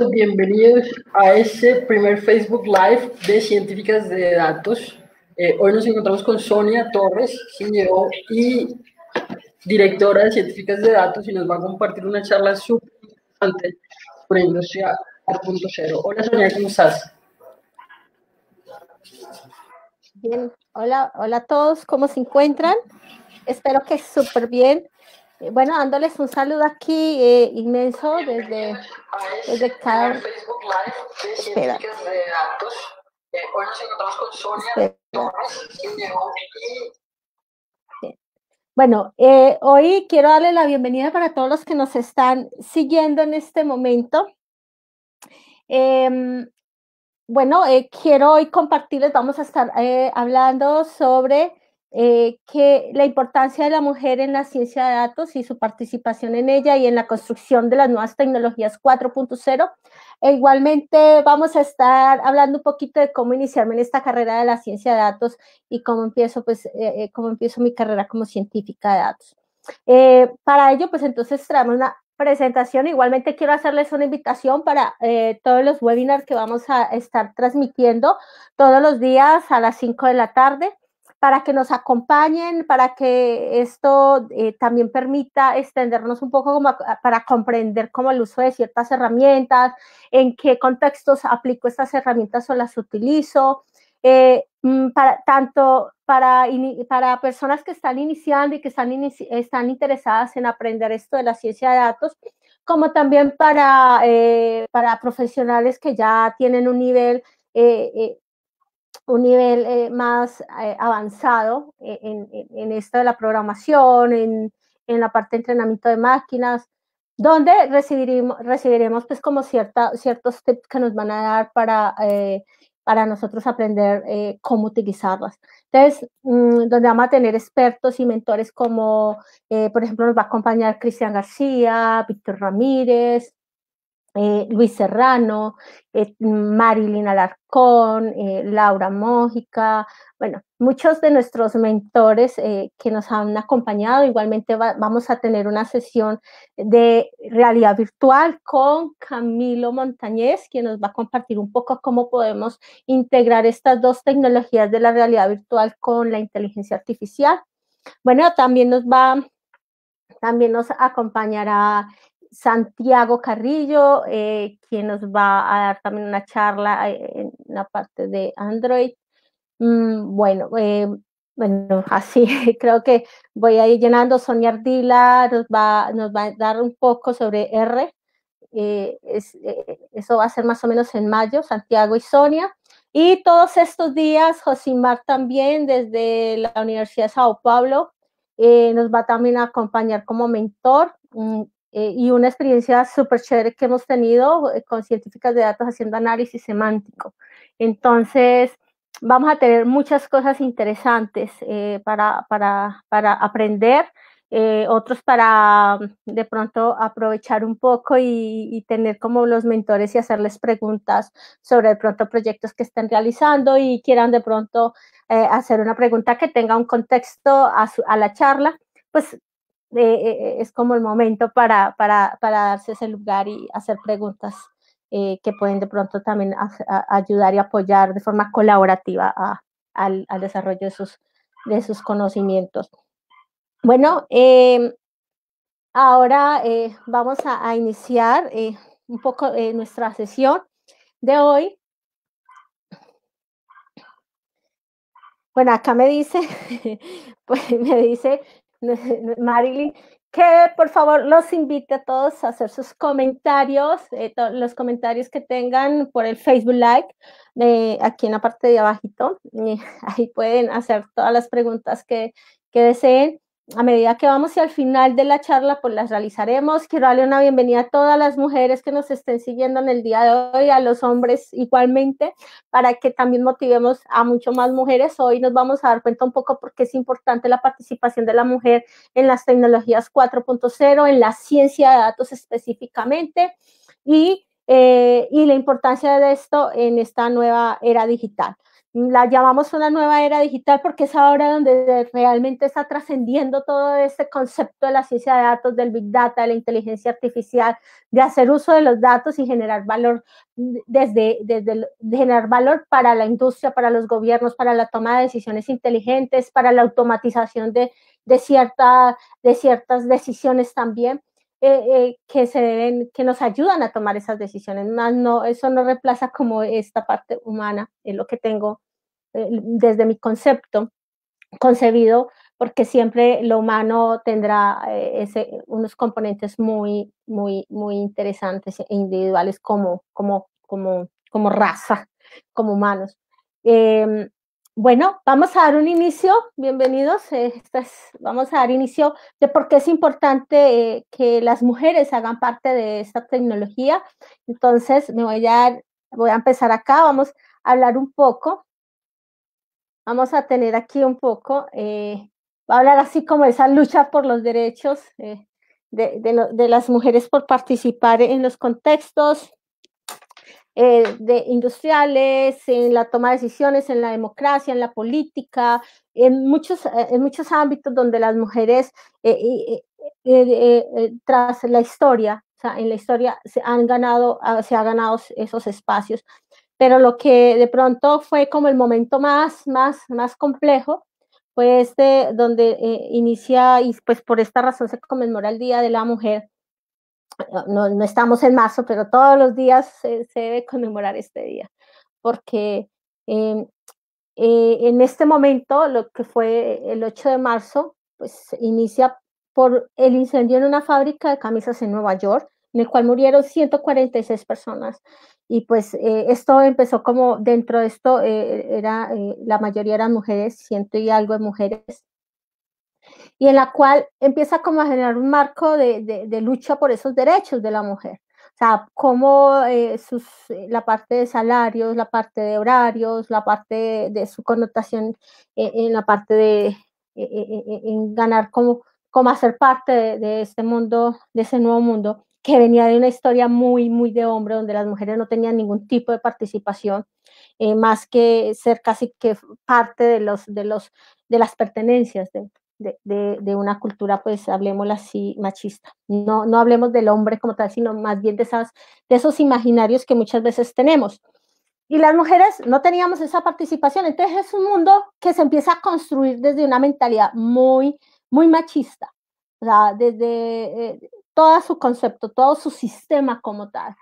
todos, bienvenidos a este primer Facebook Live de Científicas de Datos. Hoy nos encontramos con Sonia Torres, CEO y directora de Científicas de Datos, y nos va a compartir una charla súper interesante sobre Industria 4.0. Hola Sonia, ¿cómo estás? Bien, hola a todos, ¿cómo se encuentran? Espero que súper bien. Bueno, dándoles un saludo aquí inmenso desde cada... Espera. Hoy nos encontramos con Sonia Torres. Bueno, hoy quiero darle la bienvenida para todos los que nos están siguiendo en este momento. Quiero hoy compartirles, vamos a estar hablando sobre... que la importancia de la mujer en la ciencia de datos y su participación en ella y en la construcción de las nuevas tecnologías 4.0. Igualmente vamos a estar hablando un poquito de cómo iniciarme en esta carrera de la ciencia de datos y cómo empiezo mi carrera como científica de datos. Para ello, pues entonces traemos una presentación. Igualmente quiero hacerles una invitación para todos los webinars que vamos a estar transmitiendo todos los días a las 5 de la tarde. Para que nos acompañen, para que esto también permita extendernos un poco como para comprender cómo el uso de ciertas herramientas, en qué contextos aplico estas herramientas o las utilizo, para personas que están iniciando y que están interesadas en aprender esto de la ciencia de datos, como también para profesionales que ya tienen un nivel más avanzado en esto de la programación, en la parte de entrenamiento de máquinas, donde recibiremos pues como ciertos tips que nos van a dar para nosotros aprender cómo utilizarlas. Entonces, donde vamos a tener expertos y mentores como, por ejemplo, nos va a acompañar Cristian García, Víctor Ramírez, Luis Serrano, Marilyn Alarcón, Laura Mójica, bueno, muchos de nuestros mentores que nos han acompañado. Igualmente vamos a tener una sesión de realidad virtual con Camilo Montañez, quien nos va a compartir un poco cómo podemos integrar estas dos tecnologías de la realidad virtual con la inteligencia artificial. Bueno, también nos acompañará Santiago Carrillo, quien nos va a dar también una charla en la parte de Android. Así creo que voy a ir llenando. Sonia Ardila nos va a dar un poco sobre R. Eso va a ser más o menos en mayo, Santiago y Sonia. Y todos estos días, Josimar también desde la Universidad de Sao Paulo nos va también a acompañar como mentor. Y una experiencia súper chévere que hemos tenido con científicas de datos haciendo análisis semántico. Entonces, vamos a tener muchas cosas interesantes para aprender, otros para de pronto aprovechar un poco y tener como los mentores y hacerles preguntas sobre de pronto proyectos que estén realizando y quieran de pronto hacer una pregunta que tenga un contexto a la charla, pues, es como el momento para darse ese lugar y hacer preguntas que pueden de pronto también ayudar y apoyar de forma colaborativa al desarrollo de sus conocimientos. Bueno, ahora vamos a iniciar un poco nuestra sesión de hoy. Bueno, acá me dice, Marilyn, que por favor los invite a todos a hacer sus comentarios, los comentarios que tengan por el Facebook Live, aquí en la parte de abajito, ahí pueden hacer todas las preguntas que deseen. A medida que vamos y al final de la charla, pues las realizaremos. Quiero darle una bienvenida a todas las mujeres que nos estén siguiendo en el día de hoy, a los hombres igualmente, para que también motivemos a mucho más mujeres. Hoy nos vamos a dar cuenta un poco por qué es importante la participación de la mujer en las tecnologías 4.0, en la ciencia de datos específicamente, y la importancia de esto en esta nueva era digital. La llamamos una nueva era digital porque es ahora donde realmente está trascendiendo todo este concepto de la ciencia de datos, del Big Data, de la inteligencia artificial, de hacer uso de los datos y generar valor, generar valor para la industria, para los gobiernos, para la toma de decisiones inteligentes, para la automatización de ciertas decisiones también. Que nos ayudan a tomar esas decisiones, más no, eso no reemplaza como esta parte humana, es lo que tengo desde mi concepto concebido, porque siempre lo humano tendrá unos componentes muy, muy, muy interesantes e individuales como raza, como humanos. Bueno, vamos a dar un inicio, bienvenidos, vamos a dar inicio de por qué es importante que las mujeres hagan parte de esta tecnología. Entonces, voy a empezar acá, vamos a hablar un poco, vamos a tener aquí un poco, va a hablar así como esa lucha por los derechos de las mujeres por participar en los contextos, de industriales, en la toma de decisiones, en la democracia, en la política, en muchos ámbitos donde las mujeres tras la historia, o sea, en la historia se ha ganado esos espacios. Pero lo que de pronto fue como el momento más complejo fue donde inicia, y pues por esta razón se conmemora el Día de la Mujer. No estamos en marzo, pero todos los días se debe conmemorar este día, porque en este momento, lo que fue el 8 de marzo, pues inicia por el incendio en una fábrica de camisas en Nueva York, en el cual murieron 146 personas. Y pues esto empezó como dentro de esto, la mayoría eran mujeres, 100 y algo de mujeres, y en la cual empieza como a generar un marco de lucha por esos derechos de la mujer. O sea, cómo la parte de salarios, la parte de horarios, la parte de su connotación en la parte de en ganar, como hacer parte de este mundo, de ese nuevo mundo, que venía de una historia muy, muy de hombre, donde las mujeres no tenían ningún tipo de participación, más que ser casi que parte de las pertenencias de una cultura, pues hablemosla así, machista. No hablemos del hombre como tal, sino más bien de esos imaginarios que muchas veces tenemos. Y las mujeres no teníamos esa participación, entonces es un mundo que se empieza a construir desde una mentalidad muy, muy machista, o sea, desde todo su concepto, todo su sistema como tal.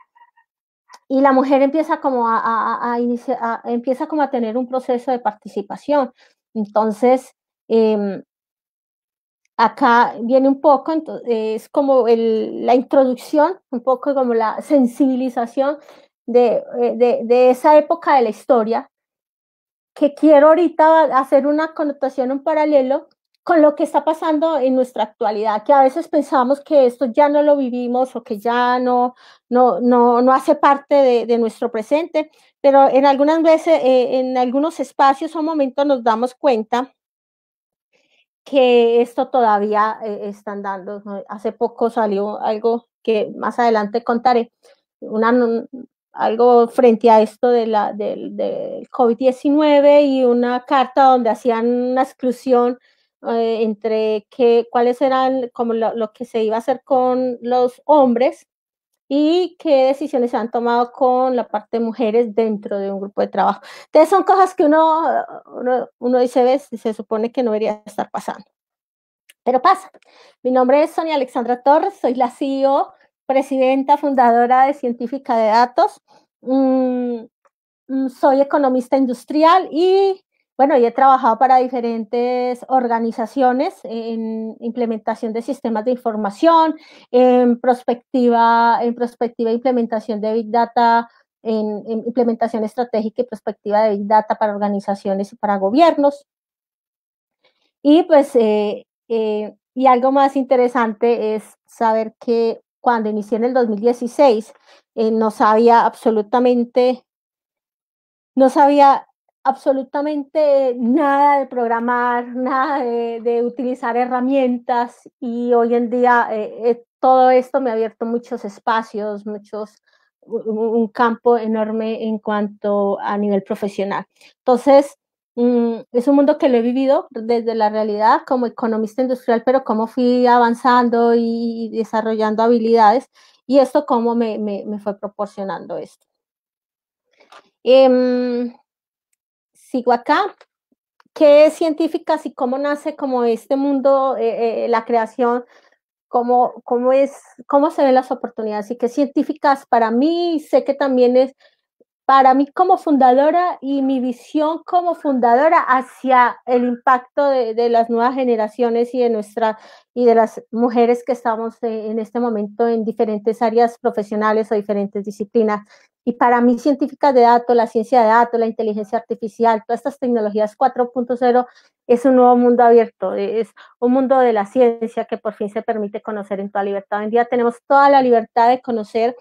Y la mujer empieza como a tener un proceso de participación. Entonces, acá viene un poco, es como la introducción, un poco como la sensibilización de esa época de la historia, que quiero ahorita hacer una connotación, un paralelo con lo que está pasando en nuestra actualidad, que a veces pensamos que esto ya no lo vivimos o que ya no hace parte de nuestro presente, pero en algunas veces, en algunos espacios o momentos nos damos cuenta que esto todavía están dando. Hace poco salió algo que más adelante contaré, algo frente a esto del COVID-19, y una carta donde hacían una exclusión entre cuáles eran como lo que se iba a hacer con los hombres y qué decisiones se han tomado con la parte de mujeres dentro de un grupo de trabajo. Entonces son cosas que uno dice, ves, se supone que no debería estar pasando, pero pasa. Mi nombre es Sonia Alexandra Torres, soy la CEO, presidenta, fundadora de Científica de Datos, soy economista industrial y, bueno, yo he trabajado para diferentes organizaciones en implementación de sistemas de información, en prospectiva e implementación de Big Data, en implementación estratégica y prospectiva de Big Data para organizaciones y para gobiernos. Y pues, y algo más interesante es saber que cuando inicié en el 2016, no sabía absolutamente nada de programar, nada de utilizar herramientas, y hoy en día todo esto me ha abierto muchos espacios, muchos, un campo enorme en cuanto a nivel profesional. Entonces, es un mundo que lo he vivido desde la realidad como economista industrial, pero cómo fui avanzando y desarrollando habilidades y esto cómo me fue proporcionando esto. Sigo acá. ¿Qué es Científicas y cómo nace como este mundo, la creación? ¿Cómo se ven las oportunidades? Y que Científicas para mí, sé que también es para mí como fundadora y mi visión como fundadora hacia el impacto de las nuevas generaciones y de las mujeres que estamos en este momento en diferentes áreas profesionales o diferentes disciplinas. Y para mí Científicas de Datos, la ciencia de datos, la inteligencia artificial, todas estas tecnologías 4.0 es un nuevo mundo abierto, es un mundo de la ciencia que por fin se permite conocer en toda libertad. Hoy en día tenemos toda la libertad de conocer,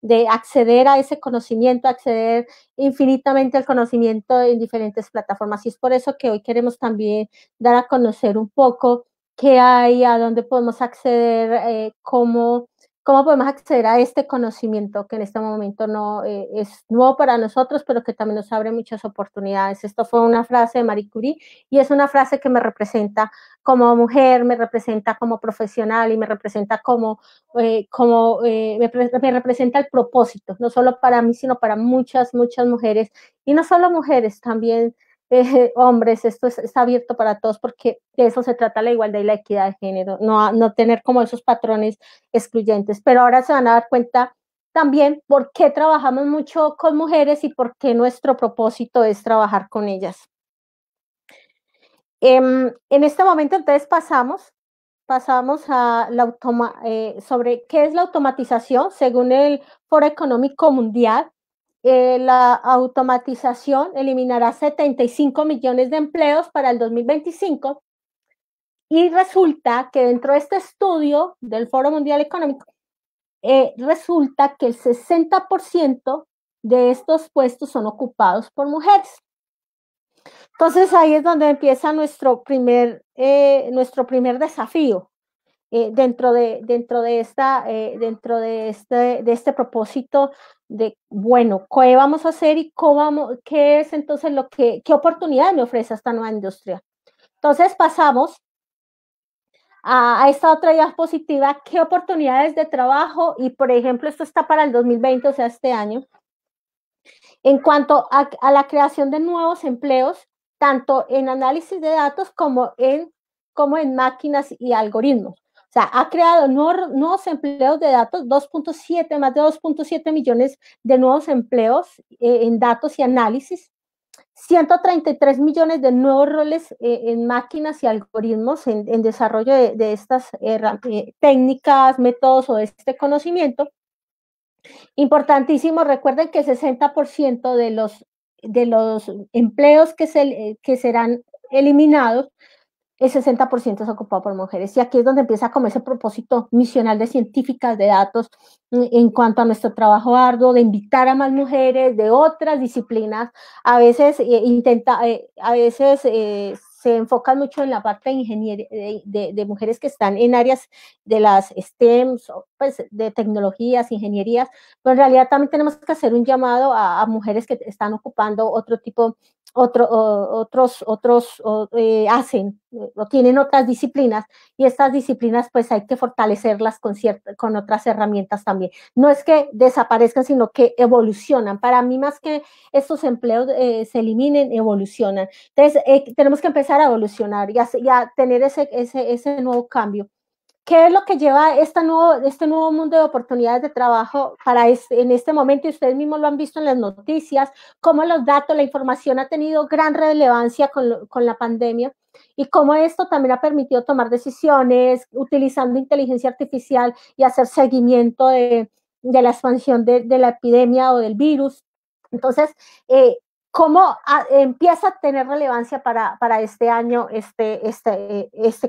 de acceder a ese conocimiento, acceder infinitamente al conocimiento en diferentes plataformas. Y es por eso que hoy queremos también dar a conocer un poco qué hay, a dónde podemos acceder, cómo podemos acceder a este conocimiento que en este momento no es nuevo para nosotros, pero que también nos abre muchas oportunidades. Esto fue una frase de Marie Curie y es una frase que me representa como mujer, me representa como profesional y me representa me representa el propósito, no solo para mí, sino para muchas, muchas mujeres. Y no solo mujeres, también hombres, esto está abierto para todos porque de eso se trata la igualdad y la equidad de género, no tener como esos patrones excluyentes. Pero ahora se van a dar cuenta también por qué trabajamos mucho con mujeres y por qué nuestro propósito es trabajar con ellas. En este momento entonces pasamos a sobre qué es la automatización. Según el Foro Económico Mundial, la automatización eliminará 75 millones de empleos para el 2025 y resulta que dentro de este estudio del Foro Mundial Económico, resulta que el 60% de estos puestos son ocupados por mujeres. Entonces ahí es donde empieza nuestro primer desafío. Dentro de este propósito de, bueno, ¿qué vamos a hacer y qué es entonces qué oportunidad me ofrece esta nueva industria? Entonces pasamos a esta otra diapositiva, ¿qué oportunidades de trabajo? Y, por ejemplo, esto está para el 2020, o sea, este año. En cuanto a la creación de nuevos empleos, tanto en análisis de datos como en máquinas y algoritmos. O sea, ha creado nuevos empleos de datos, más de 2.7 millones de nuevos empleos en datos y análisis, 133 millones de nuevos roles en máquinas y algoritmos en desarrollo de estas técnicas, métodos o de este conocimiento. Importantísimo, recuerden que el 60% de los empleos que serán eliminados, el 60% es ocupado por mujeres. Y aquí es donde empieza como ese propósito misional de Científicas de Datos en cuanto a nuestro trabajo arduo, de invitar a más mujeres de otras disciplinas. A veces se enfocan mucho en la parte de ingeniería, de mujeres que están en áreas de las STEM, pues, de tecnologías, ingenierías, pero en realidad también tenemos que hacer un llamado a mujeres que están ocupando tienen otras disciplinas y estas disciplinas pues hay que fortalecerlas con otras herramientas también. No es que desaparezcan, sino que evolucionan. Para mí, más que estos empleos se eliminen, evolucionan. Entonces tenemos que empezar a evolucionar y a tener ese nuevo cambio. ¿Qué es lo que lleva este nuevo mundo de oportunidades de trabajo en este momento? Y ustedes mismos lo han visto en las noticias, cómo los datos, la información ha tenido gran relevancia con la pandemia y cómo esto también ha permitido tomar decisiones utilizando inteligencia artificial y hacer seguimiento de la expansión de la epidemia o del virus. Entonces, ¿cómo empieza a tener relevancia para este año este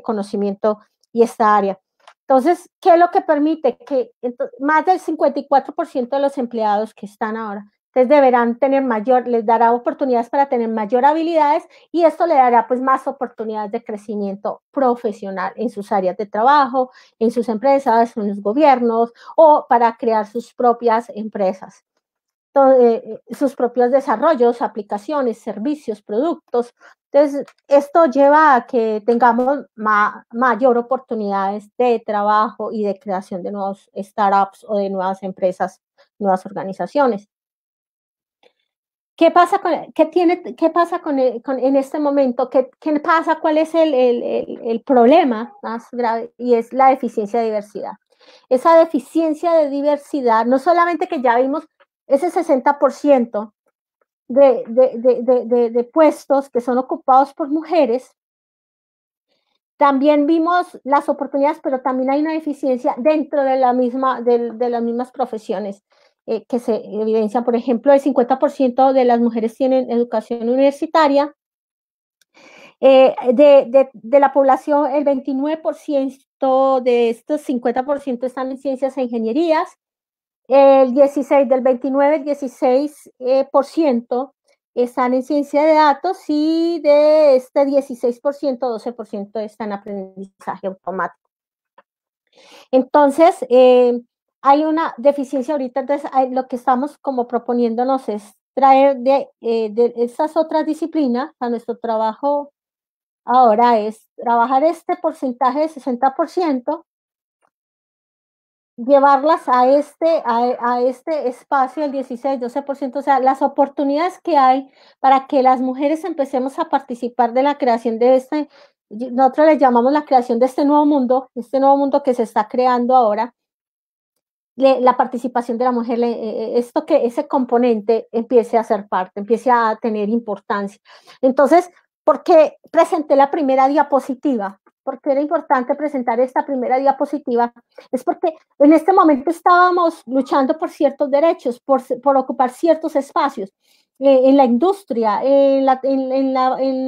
conocimiento y esta área? Entonces, ¿qué es lo que permite? Que más del 54% de los empleados que están ahora Entonces deberán tener mayor, les dará oportunidades para tener mayor habilidades y esto le dará pues más oportunidades de crecimiento profesional en sus áreas de trabajo, en sus empresas, en los gobiernos o para crear sus propias empresas. Entonces, sus propios desarrollos, aplicaciones, servicios, productos. Entonces, esto lleva a que tengamos mayor oportunidades de trabajo y de creación de nuevos startups o de nuevas empresas, nuevas organizaciones. ¿Qué pasa en este momento? ¿Qué pasa? ¿Cuál es el problema más grave? Y es la deficiencia de diversidad. Esa deficiencia de diversidad, no solamente que ya vimos ese 60% de puestos que son ocupados por mujeres, también vimos las oportunidades, pero también hay una deficiencia dentro de, las mismas profesiones. Que se evidencia, por ejemplo, el 50% de las mujeres tienen educación universitaria, de la población el 29% de estos 50% están en ciencias e ingenierías, el 16% están en ciencia de datos y de este 16%, 12% están en aprendizaje automático. Entonces, hay una deficiencia ahorita, entonces lo que estamos como proponiéndonos es traer de esas otras disciplinas a nuestro trabajo ahora, es trabajar este porcentaje de 60%, llevarlas a este espacio del 16-12%, o sea, las oportunidades que hay para que las mujeres empecemos a participar de la creación de este, nosotros le llamamos la creación de este nuevo mundo que se está creando ahora. La participación de la mujer, esto que ese componente empiece a ser parte, empiece a tener importancia. Entonces, ¿por qué presenté la primera diapositiva? Porque era importante presentar esta primera diapositiva. Es porque en este momento estábamos luchando por ciertos derechos, por ocupar ciertos espacios en la industria, en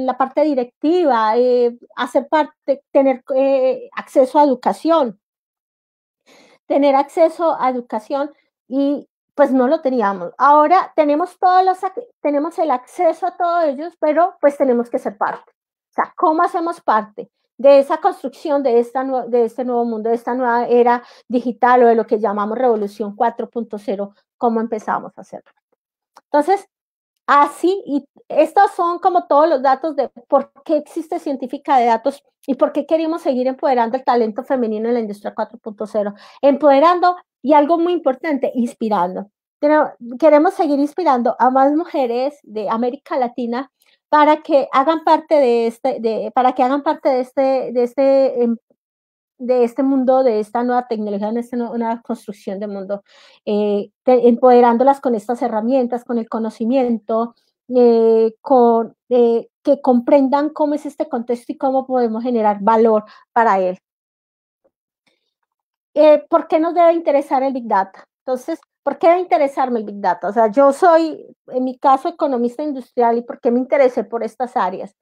la parte directiva, hacer parte, tener acceso a educación. Tener acceso a educación y pues no lo teníamos. Ahora tenemos tenemos el acceso a todos ellos, pero pues tenemos que ser parte. O sea, ¿cómo hacemos parte de esa construcción de este nuevo mundo, de esta nueva era digital o de lo que llamamos revolución 4.0? ¿Cómo empezamos a hacerlo? Entonces, así, y estos son como todos los datos de por qué existe Científica de Datos y por qué queremos seguir empoderando el talento femenino en la industria 4.0. Empoderando y algo muy importante, inspirando. Queremos seguir inspirando a más mujeres de América Latina para que hagan parte de este mundo, de esta nueva tecnología, de esta nueva construcción de mundo, empoderándolas con estas herramientas, con el conocimiento, que comprendan cómo es este contexto y cómo podemos generar valor para él. ¿Por qué nos debe interesar el Big Data? Entonces, ¿por qué debe interesarme el Big Data? O sea, yo soy, en mi caso, economista industrial, ¿y por qué me interesé por estas áreas?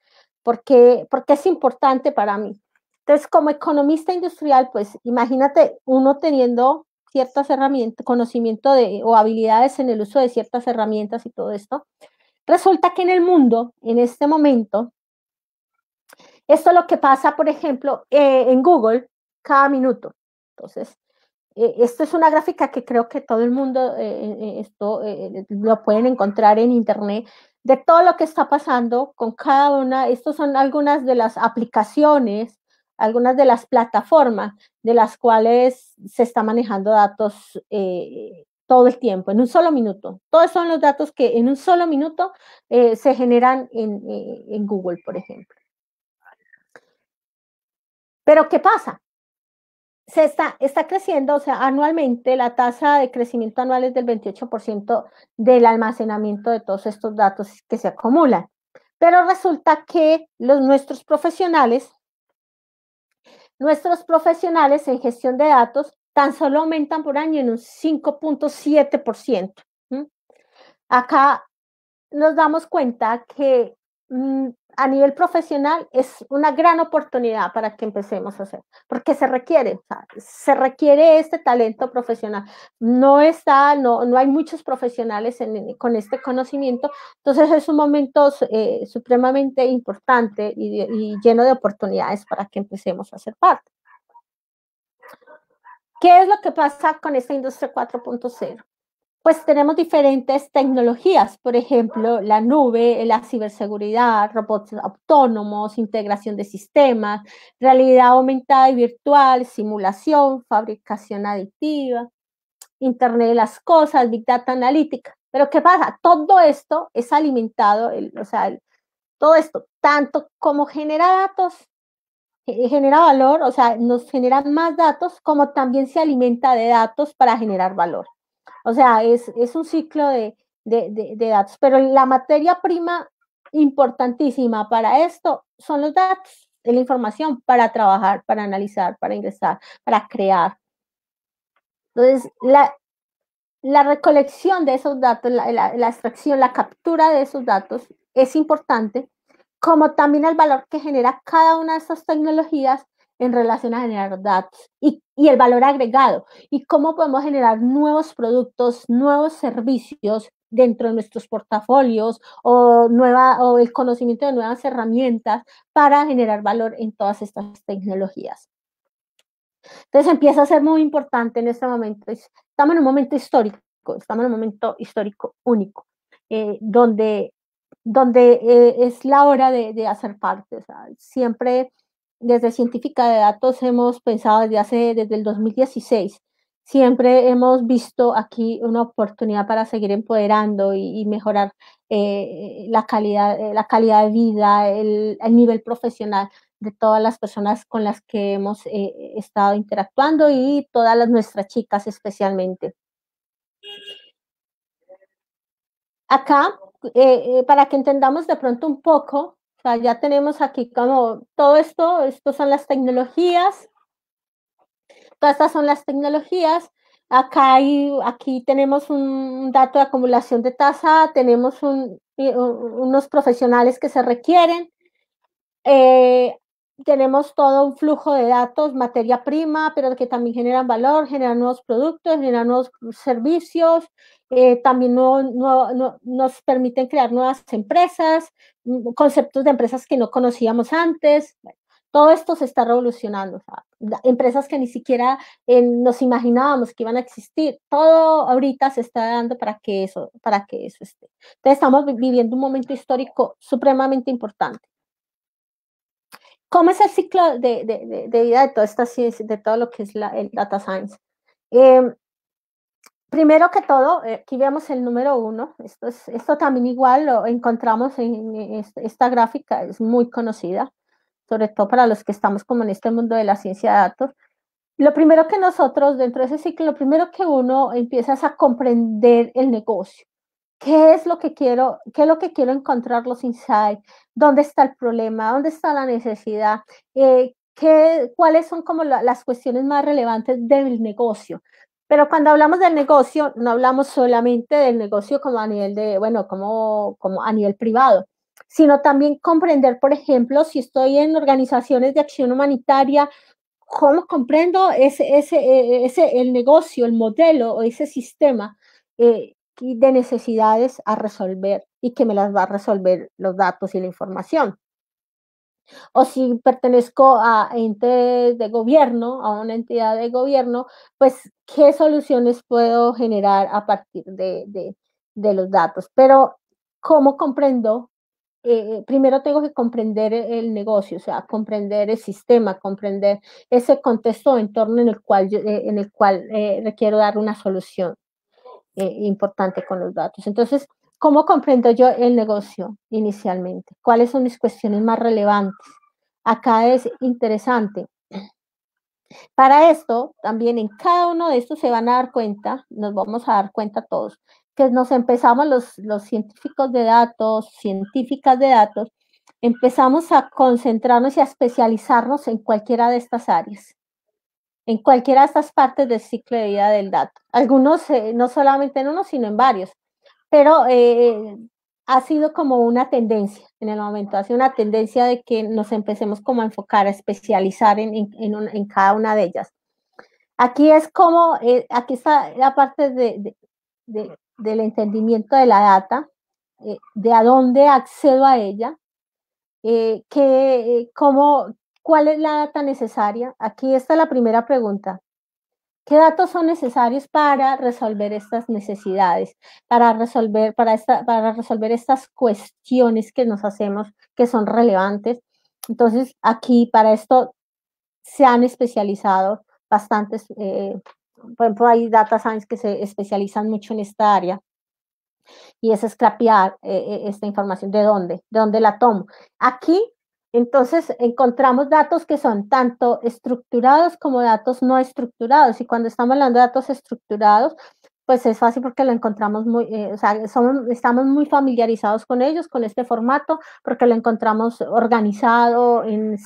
Porque es importante para mí. Entonces, como economista industrial, pues imagínate uno teniendo ciertas herramientas, conocimiento o habilidades en el uso de ciertas herramientas y todo esto. Resulta que en el mundo, en este momento, esto es lo que pasa, por ejemplo, en Google cada minuto. Entonces, esto es una gráfica que creo que todo el mundo lo pueden encontrar en Internet, de todo lo que está pasando con cada una. Estas son algunas de las aplicaciones, algunas de las plataformas de las cuales se está manejando datos todo el tiempo, en un solo minuto. Todos son los datos que en un solo minuto se generan en Google, por ejemplo. Pero, ¿qué pasa? Está creciendo, o sea, anualmente la tasa de crecimiento anual es del 28% del almacenamiento de todos estos datos que se acumulan. Pero resulta que nuestros profesionales en gestión de datos tan solo aumentan por año en un 5.7%. Acá nos damos cuenta que a nivel profesional es una gran oportunidad para que empecemos a hacer, porque se requiere, o sea, se requiere este talento profesional. No hay muchos profesionales con este conocimiento, entonces es un momento supremamente importante y lleno de oportunidades para que empecemos a hacer parte. ¿Qué es lo que pasa con esta industria 4.0? Pues tenemos diferentes tecnologías, por ejemplo, la nube, la ciberseguridad, robots autónomos, integración de sistemas, realidad aumentada y virtual, simulación, fabricación aditiva, Internet de las cosas, Big Data analítica. Pero ¿qué pasa? Todo esto es alimentado, todo esto, tanto como genera datos, genera valor, o sea, nos generan más datos, como también se alimenta de datos para generar valor. O sea, es un ciclo de datos. Pero la materia prima importantísima para esto son los datos, la información para trabajar, para analizar, para ingresar, para crear. Entonces, la recolección de esos datos, la extracción, la captura de esos datos es importante, como también el valor que genera cada una de estas tecnologías en relación a generar datos y el valor agregado y cómo podemos generar nuevos productos, nuevos servicios dentro de nuestros portafolios o el conocimiento de nuevas herramientas para generar valor en todas estas tecnologías. Entonces empieza a ser muy importante en este momento. Estamos en un momento histórico, único, donde es la hora de hacer parte. O sea, siempre... Desde Científica de Datos hemos pensado desde el 2016. Siempre hemos visto aquí una oportunidad para seguir empoderando y mejorar la calidad de vida, el nivel profesional de todas las personas con las que hemos estado interactuando y todas nuestras chicas especialmente. Acá, para que entendamos de pronto un poco, o sea, ya tenemos aquí como todo esto son las tecnologías, todas estas son las tecnologías, aquí tenemos un dato de acumulación de tasa, tenemos unos profesionales que se requieren, tenemos todo un flujo de datos, materia prima, pero que también generan valor, generan nuevos productos, generan nuevos servicios, también nos permiten crear nuevas empresas, conceptos de empresas que no conocíamos antes. Bueno, todo esto se está revolucionando. O sea, empresas que ni siquiera nos imaginábamos que iban a existir. Todo ahorita se está dando para que eso esté. Entonces estamos viviendo un momento histórico supremamente importante. ¿Cómo es el ciclo de vida de toda esta ciencia, de todo lo que es el data science? Primero que todo, aquí vemos el número 1. Esto también igual lo encontramos en esta gráfica, es muy conocida, sobre todo para los que estamos como en este mundo de la ciencia de datos. Lo primero que nosotros, dentro de ese ciclo, lo primero que uno empieza es a comprender el negocio. ¿Qué es lo que quiero? ¿Qué es lo que quiero encontrar los insights? ¿Dónde está el problema? ¿Dónde está la necesidad? ¿Cuáles son como las cuestiones más relevantes del negocio? Pero cuando hablamos del negocio, no hablamos solamente del negocio como a nivel como a nivel privado, sino también comprender, por ejemplo, si estoy en organizaciones de acción humanitaria, ¿cómo comprendo el negocio, el modelo o ese sistema de necesidades a resolver y que me las va a resolver los datos y la información? O si pertenezco a entes de gobierno, a una entidad de gobierno, pues qué soluciones puedo generar a partir de los datos. Pero, ¿cómo comprendo? Primero tengo que comprender el negocio, o sea, comprender el sistema, comprender ese contexto o entorno en el cual, requiero dar una solución importante con los datos. Entonces, ¿cómo comprendo yo el negocio inicialmente? ¿Cuáles son mis cuestiones más relevantes? Acá es interesante. Para esto, también en cada uno de estos se van a dar cuenta, nos vamos a dar cuenta todos, que nos empezamos los científicos de datos, científicas de datos, empezamos a concentrarnos y a especializarnos en cualquiera de estas áreas, en cualquiera de estas partes del ciclo de vida del dato. Algunos, no solamente en uno, sino en varios. Pero ha sido como una tendencia en el momento, ha sido una tendencia de que nos empecemos como a enfocar, a especializar en cada una de ellas. Aquí es como, aquí está la parte del entendimiento de la data, de a dónde accedo a ella, ¿cuál es la data necesaria? Aquí está la primera pregunta. ¿Qué datos son necesarios para resolver estas necesidades, para resolver estas cuestiones que nos hacemos, que son relevantes? Entonces, aquí para esto se han especializado bastantes, por ejemplo, hay data science que se especializan mucho en esta área. Y es scrapear esta información. ¿De dónde la tomo? Aquí, entonces, encontramos datos que son tanto estructurados como datos no estructurados. Y cuando estamos hablando de datos estructurados, pues es fácil porque lo encontramos muy, estamos muy familiarizados con ellos, con este formato, porque lo encontramos organizado en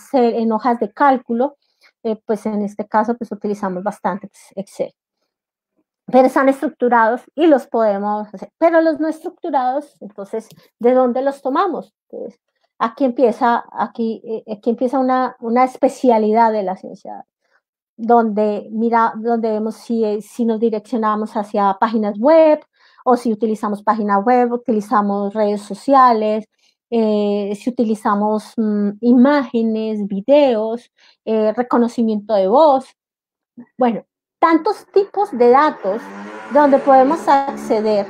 hojas de cálculo. Pues en este caso, pues utilizamos bastante Excel. Pero están estructurados y los podemos hacer. Pero los no estructurados, entonces, ¿de dónde los tomamos? Entonces, aquí empieza una especialidad de la ciencia, donde vemos si nos direccionamos hacia páginas web, o si utilizamos página web, utilizamos redes sociales, si utilizamos imágenes, videos, reconocimiento de voz. Bueno, tantos tipos de datos donde podemos acceder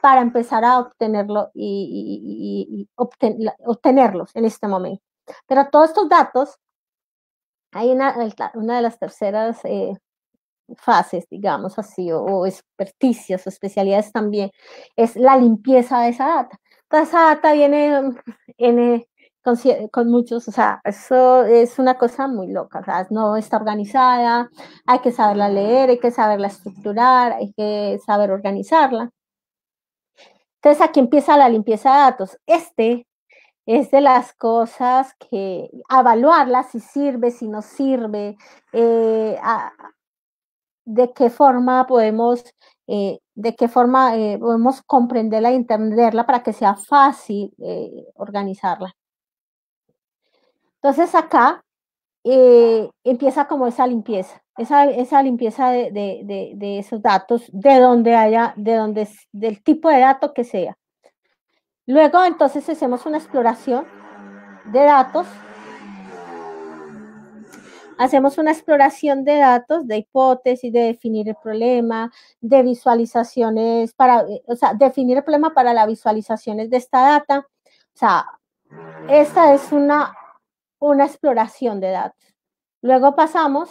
para empezar a obtenerlo y obtenerlos en este momento. Pero todos estos datos, hay una de las terceras fases, digamos así, o experticias o especialidades también, es la limpieza de esa data. Toda esa data viene con muchos, o sea, eso es una cosa muy loca, o sea, no está organizada, hay que saberla leer, hay que saberla estructurar, hay que saber organizarla. Entonces aquí empieza la limpieza de datos. Este es de las cosas que evaluarla, si sirve, si no sirve, de qué forma podemos comprenderla y entenderla para que sea fácil organizarla. Entonces acá empieza como esa limpieza de esos datos, del tipo de dato que sea. Luego entonces hacemos una exploración de datos. Hacemos una exploración de datos, de hipótesis, de definir el problema, de visualizaciones, definir el problema para las visualizaciones de esta data. O sea, esta es una exploración de datos. Luego pasamos,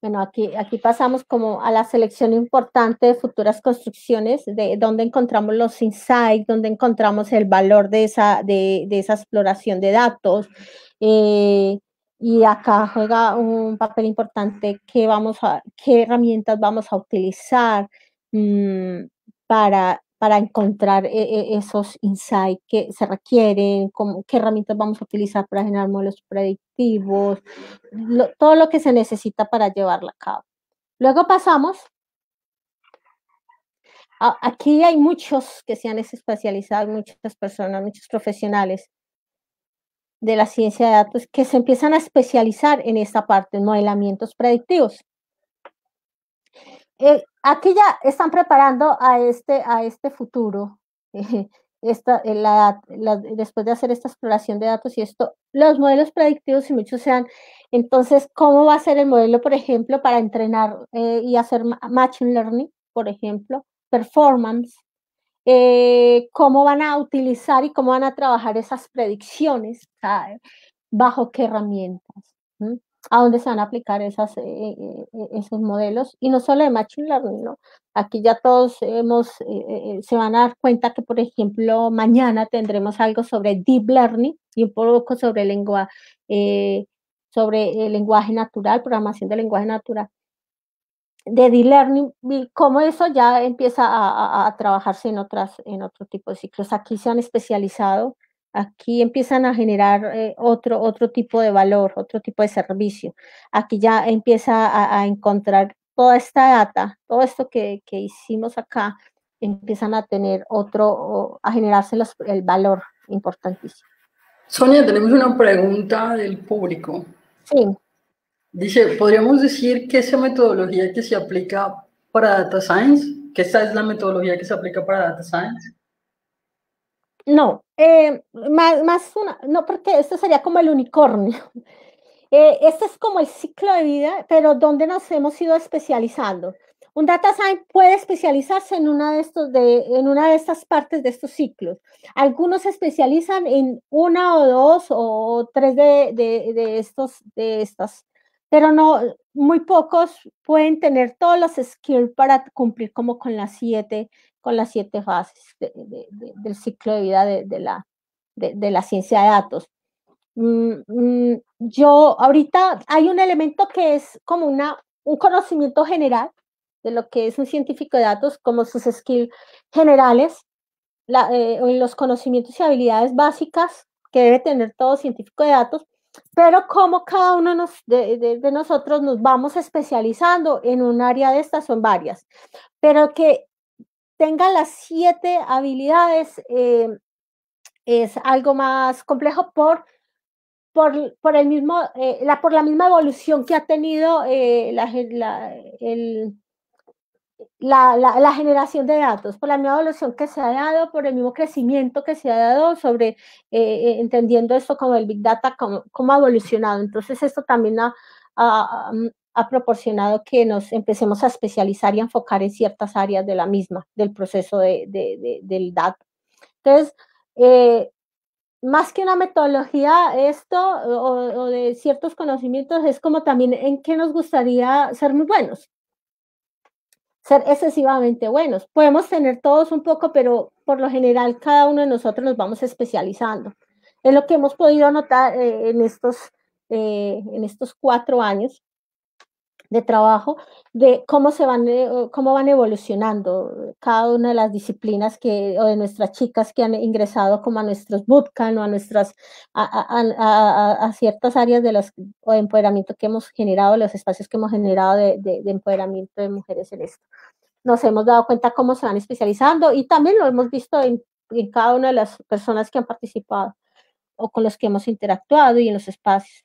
bueno, aquí pasamos como a la selección importante de futuras construcciones, de dónde encontramos los insights, dónde encontramos el valor de esa exploración de datos. Y acá juega un papel importante qué herramientas vamos a utilizar para encontrar esos insights que se requieren, qué herramientas vamos a utilizar para generar modelos predictivos, todo lo que se necesita para llevarla a cabo. Luego pasamos, aquí hay muchos que se han especializado, muchas personas, muchos profesionales de la ciencia de datos que se empiezan a especializar en esta parte, en modelamientos predictivos. Aquí ya están preparando a este futuro, después de hacer esta exploración de datos y esto, los modelos predictivos y muchos sean, entonces, ¿cómo va a ser el modelo, por ejemplo, para entrenar y hacer machine learning, por ejemplo, performance? ¿Cómo van a utilizar y cómo van a trabajar esas predicciones? ¿Sabe? ¿Bajo qué herramientas? ¿Mm? ¿A dónde se van a aplicar esos modelos? Y no solo de Machine Learning, ¿no? Aquí ya todos se van a dar cuenta que, por ejemplo, mañana tendremos algo sobre Deep Learning y un poco sobre el lenguaje natural, programación del lenguaje natural. De Deep Learning, cómo eso ya empieza a trabajarse en otro tipo de ciclos. Aquí se han especializado. Aquí empiezan a generar otro tipo de valor, otro tipo de servicio. Aquí ya empieza a encontrar toda esta data, todo esto que hicimos acá, empiezan a tener otro, a generarse el valor importantísimo. Sonia, tenemos una pregunta del público. Sí. Dice, ¿podríamos decir que esa metodología que se aplica para Data Science, que esa es la metodología que se aplica para Data Science? No, no, porque esto sería como el unicornio. Este es como el ciclo de vida, pero donde nos hemos ido especializando. Un data science puede especializarse en una de, en una de estas partes de estos ciclos. Algunos se especializan en una o dos o tres de estas, pero no, muy pocos pueden tener todos los skills para cumplir como con las siete fases del ciclo de vida de la ciencia de datos. Yo ahorita hay un elemento que es como un conocimiento general de lo que es un científico de datos, como sus skills generales, los conocimientos y habilidades básicas que debe tener todo científico de datos, pero como cada uno de nosotros nos vamos especializando en un área de estas, son varias, pero que tengan las 7 habilidades es algo más complejo por la misma evolución que ha tenido la generación de datos, por la nueva evolución que se ha dado, por el mismo crecimiento que se ha dado sobre, entendiendo esto como el Big Data, cómo ha evolucionado. Entonces esto también ha proporcionado que nos empecemos a especializar y a enfocar en ciertas áreas de la misma, del proceso del dato. Entonces, más que una metodología, esto o de ciertos conocimientos, es como también en qué nos gustaría ser muy buenos. Ser excesivamente buenos. Podemos tener todos un poco, pero por lo general cada uno de nosotros nos vamos especializando. Es lo que hemos podido notar en estos 4 años de trabajo, de cómo van evolucionando cada una de las disciplinas o de nuestras chicas que han ingresado como a nuestros bootcamp o a ciertas áreas de empoderamiento que hemos generado, los espacios que hemos generado de empoderamiento de mujeres en esto. Nos hemos dado cuenta cómo se van especializando y también lo hemos visto en cada una de las personas que han participado o con los que hemos interactuado y en los espacios.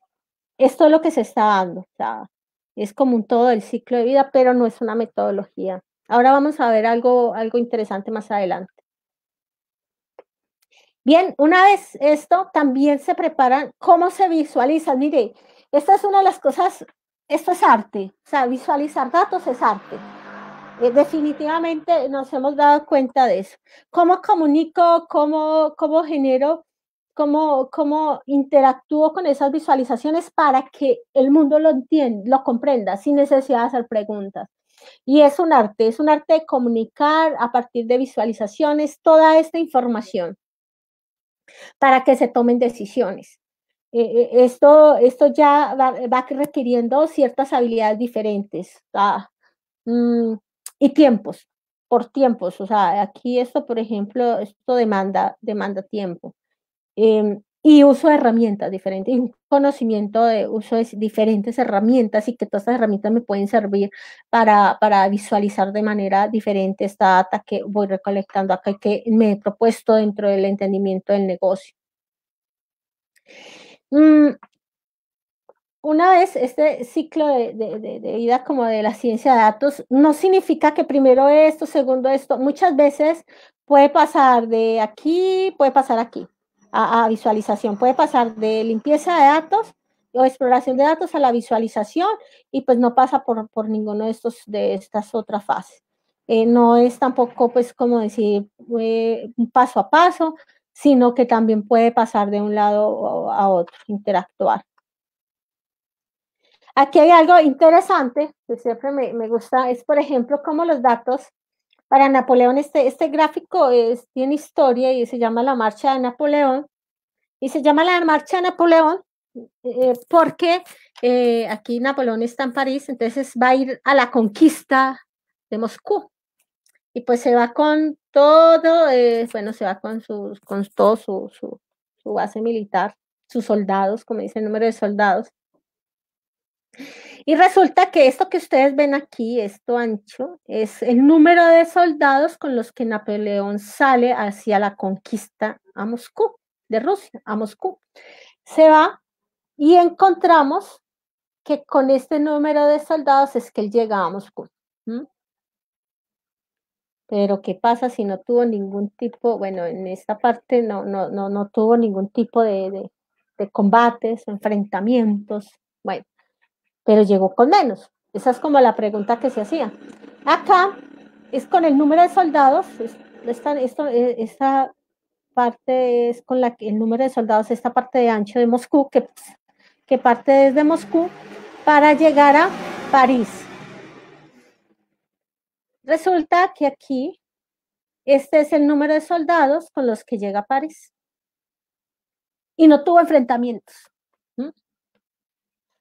Esto es lo que se está dando, o sea, es como un todo el ciclo de vida, pero no es una metodología. Ahora vamos a ver algo interesante más adelante. Bien, una vez esto, también se preparan cómo se visualiza. Mire, esta es una de las cosas, esto es arte, o sea, visualizar datos es arte. Definitivamente nos hemos dado cuenta de eso. ¿Cómo comunico? ¿Cómo genero? ¿Cómo interactúo con esas visualizaciones para que el mundo lo entienda, lo comprenda, sin necesidad de hacer preguntas? Y es un arte de comunicar a partir de visualizaciones toda esta información para que se tomen decisiones. Esto ya va requiriendo ciertas habilidades diferentes, y tiempos, por tiempos. O sea, aquí esto, por ejemplo, esto demanda tiempo. Y uso de herramientas diferentes, y un conocimiento de uso de diferentes herramientas, y que todas estas herramientas me pueden servir para visualizar de manera diferente esta data que voy recolectando acá, que me he propuesto dentro del entendimiento del negocio. Una vez este ciclo de vida como de la ciencia de datos, no significa que primero esto, segundo esto. Muchas veces puede pasar de aquí, puede pasar aquí. A visualización, puede pasar de limpieza de datos o exploración de datos a la visualización, y pues no pasa por ninguno de estas otras fases. No es tampoco pues como decir paso a paso, sino que también puede pasar de un lado a otro, interactuar. Aquí hay algo interesante que siempre me gusta, es por ejemplo cómo los datos. Para Napoleón, este gráfico tiene historia y se llama la marcha de Napoleón. Y se llama la marcha de Napoleón porque aquí Napoleón está en París, entonces va a ir a la conquista de Moscú. Y pues se va con todo, se va con todo su base militar, sus soldados, como dice el número de soldados. Y resulta que esto que ustedes ven aquí, esto ancho, es el número de soldados con los que Napoleón sale hacia la conquista a Moscú, de Rusia, a Moscú. Se va y encontramos que con este número de soldados es que él llega a Moscú. ¿Mm? Pero ¿qué pasa si no tuvo ningún tipo, bueno, en esta parte no tuvo ningún tipo de combates, enfrentamientos? Bueno, pero llegó con menos. Esa es como la pregunta que se hacía. Acá es con el número de soldados, esta parte es con la que el número de soldados, esta parte de ancho de Moscú, que parte desde Moscú para llegar a París. Resulta que aquí, este es el número de soldados con los que llega a París. Y no tuvo enfrentamientos. ¿Mm?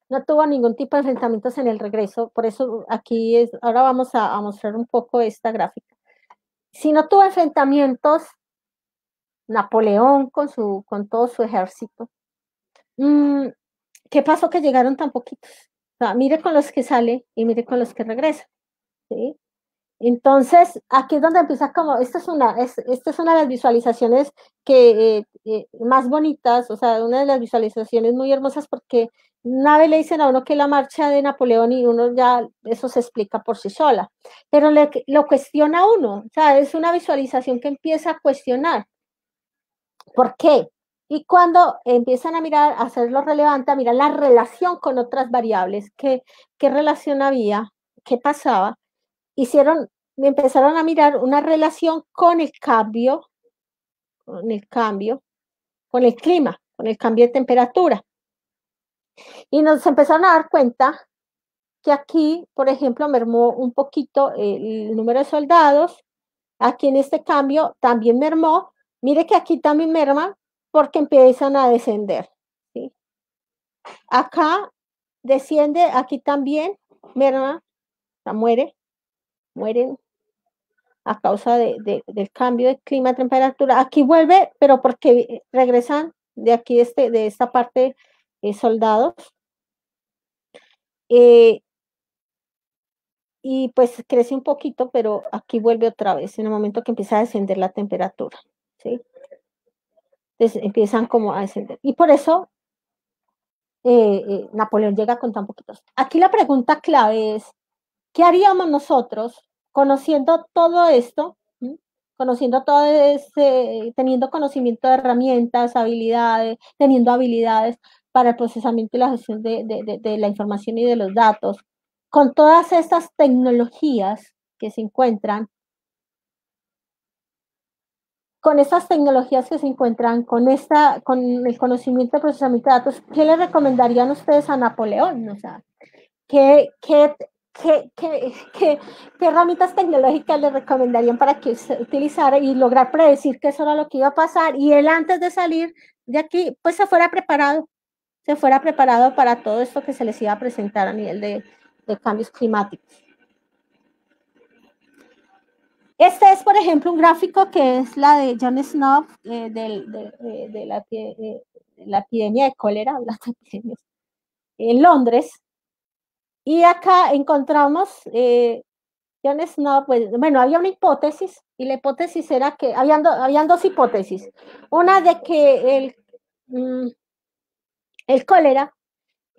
No tuvo ningún tipo de enfrentamientos en el regreso, por eso aquí es, ahora vamos a mostrar un poco esta gráfica. Si no tuvo enfrentamientos, Napoleón con todo su ejército, ¿qué pasó que llegaron tan poquitos? O sea, mire con los que sale y mire con los que regresa. ¿Sí? Entonces, aquí es donde empieza como, esta es una de las visualizaciones que, más bonitas, o sea, una de las visualizaciones muy hermosas, porque una vez le dicen a uno que la marcha de Napoleón y uno ya, eso se explica por sí sola, pero lo cuestiona uno, o sea, es una visualización que empieza a cuestionar. ¿Por qué? Y cuando empiezan a mirar, a hacerlo relevante, a mirar la relación con otras variables, qué relación había, qué pasaba, empezaron a mirar una relación con el clima, con el cambio de temperatura. Y nos empezaron a dar cuenta que aquí, por ejemplo, mermó un poquito el número de soldados. Aquí en este cambio también mermó. Mire que aquí también merma porque empiezan a descender. ¿Sí? Acá desciende, aquí también merma, o sea, mueren a causa del cambio de clima, temperatura. Aquí vuelve, pero porque regresan de aquí, de esta parte, soldados. Y pues crece un poquito, pero aquí vuelve otra vez, en el momento que empieza a descender la temperatura. ¿Sí? Entonces empiezan como a descender. Y por eso Napoleón llega con tan poquitos. Aquí la pregunta clave es, ¿qué haríamos nosotros conociendo todo esto, teniendo conocimiento de herramientas, habilidades, teniendo habilidades para el procesamiento y la gestión de la información y de los datos, con todas estas tecnologías que se encuentran, con el conocimiento de procesamiento de datos? ¿Qué le recomendarían ustedes a Napoleón? O sea, ¿Qué herramientas tecnológicas le recomendarían para que se utilizara y lograr predecir que eso era lo que iba a pasar? Y él, antes de salir de aquí, pues se fuera preparado para todo esto que se les iba a presentar a nivel de cambios climáticos. Este es, por ejemplo, un gráfico que es la de John Snow, de la epidemia de cólera en Londres. Y acá encontramos, había una hipótesis, y la hipótesis era que, habían dos hipótesis. Una de que el cólera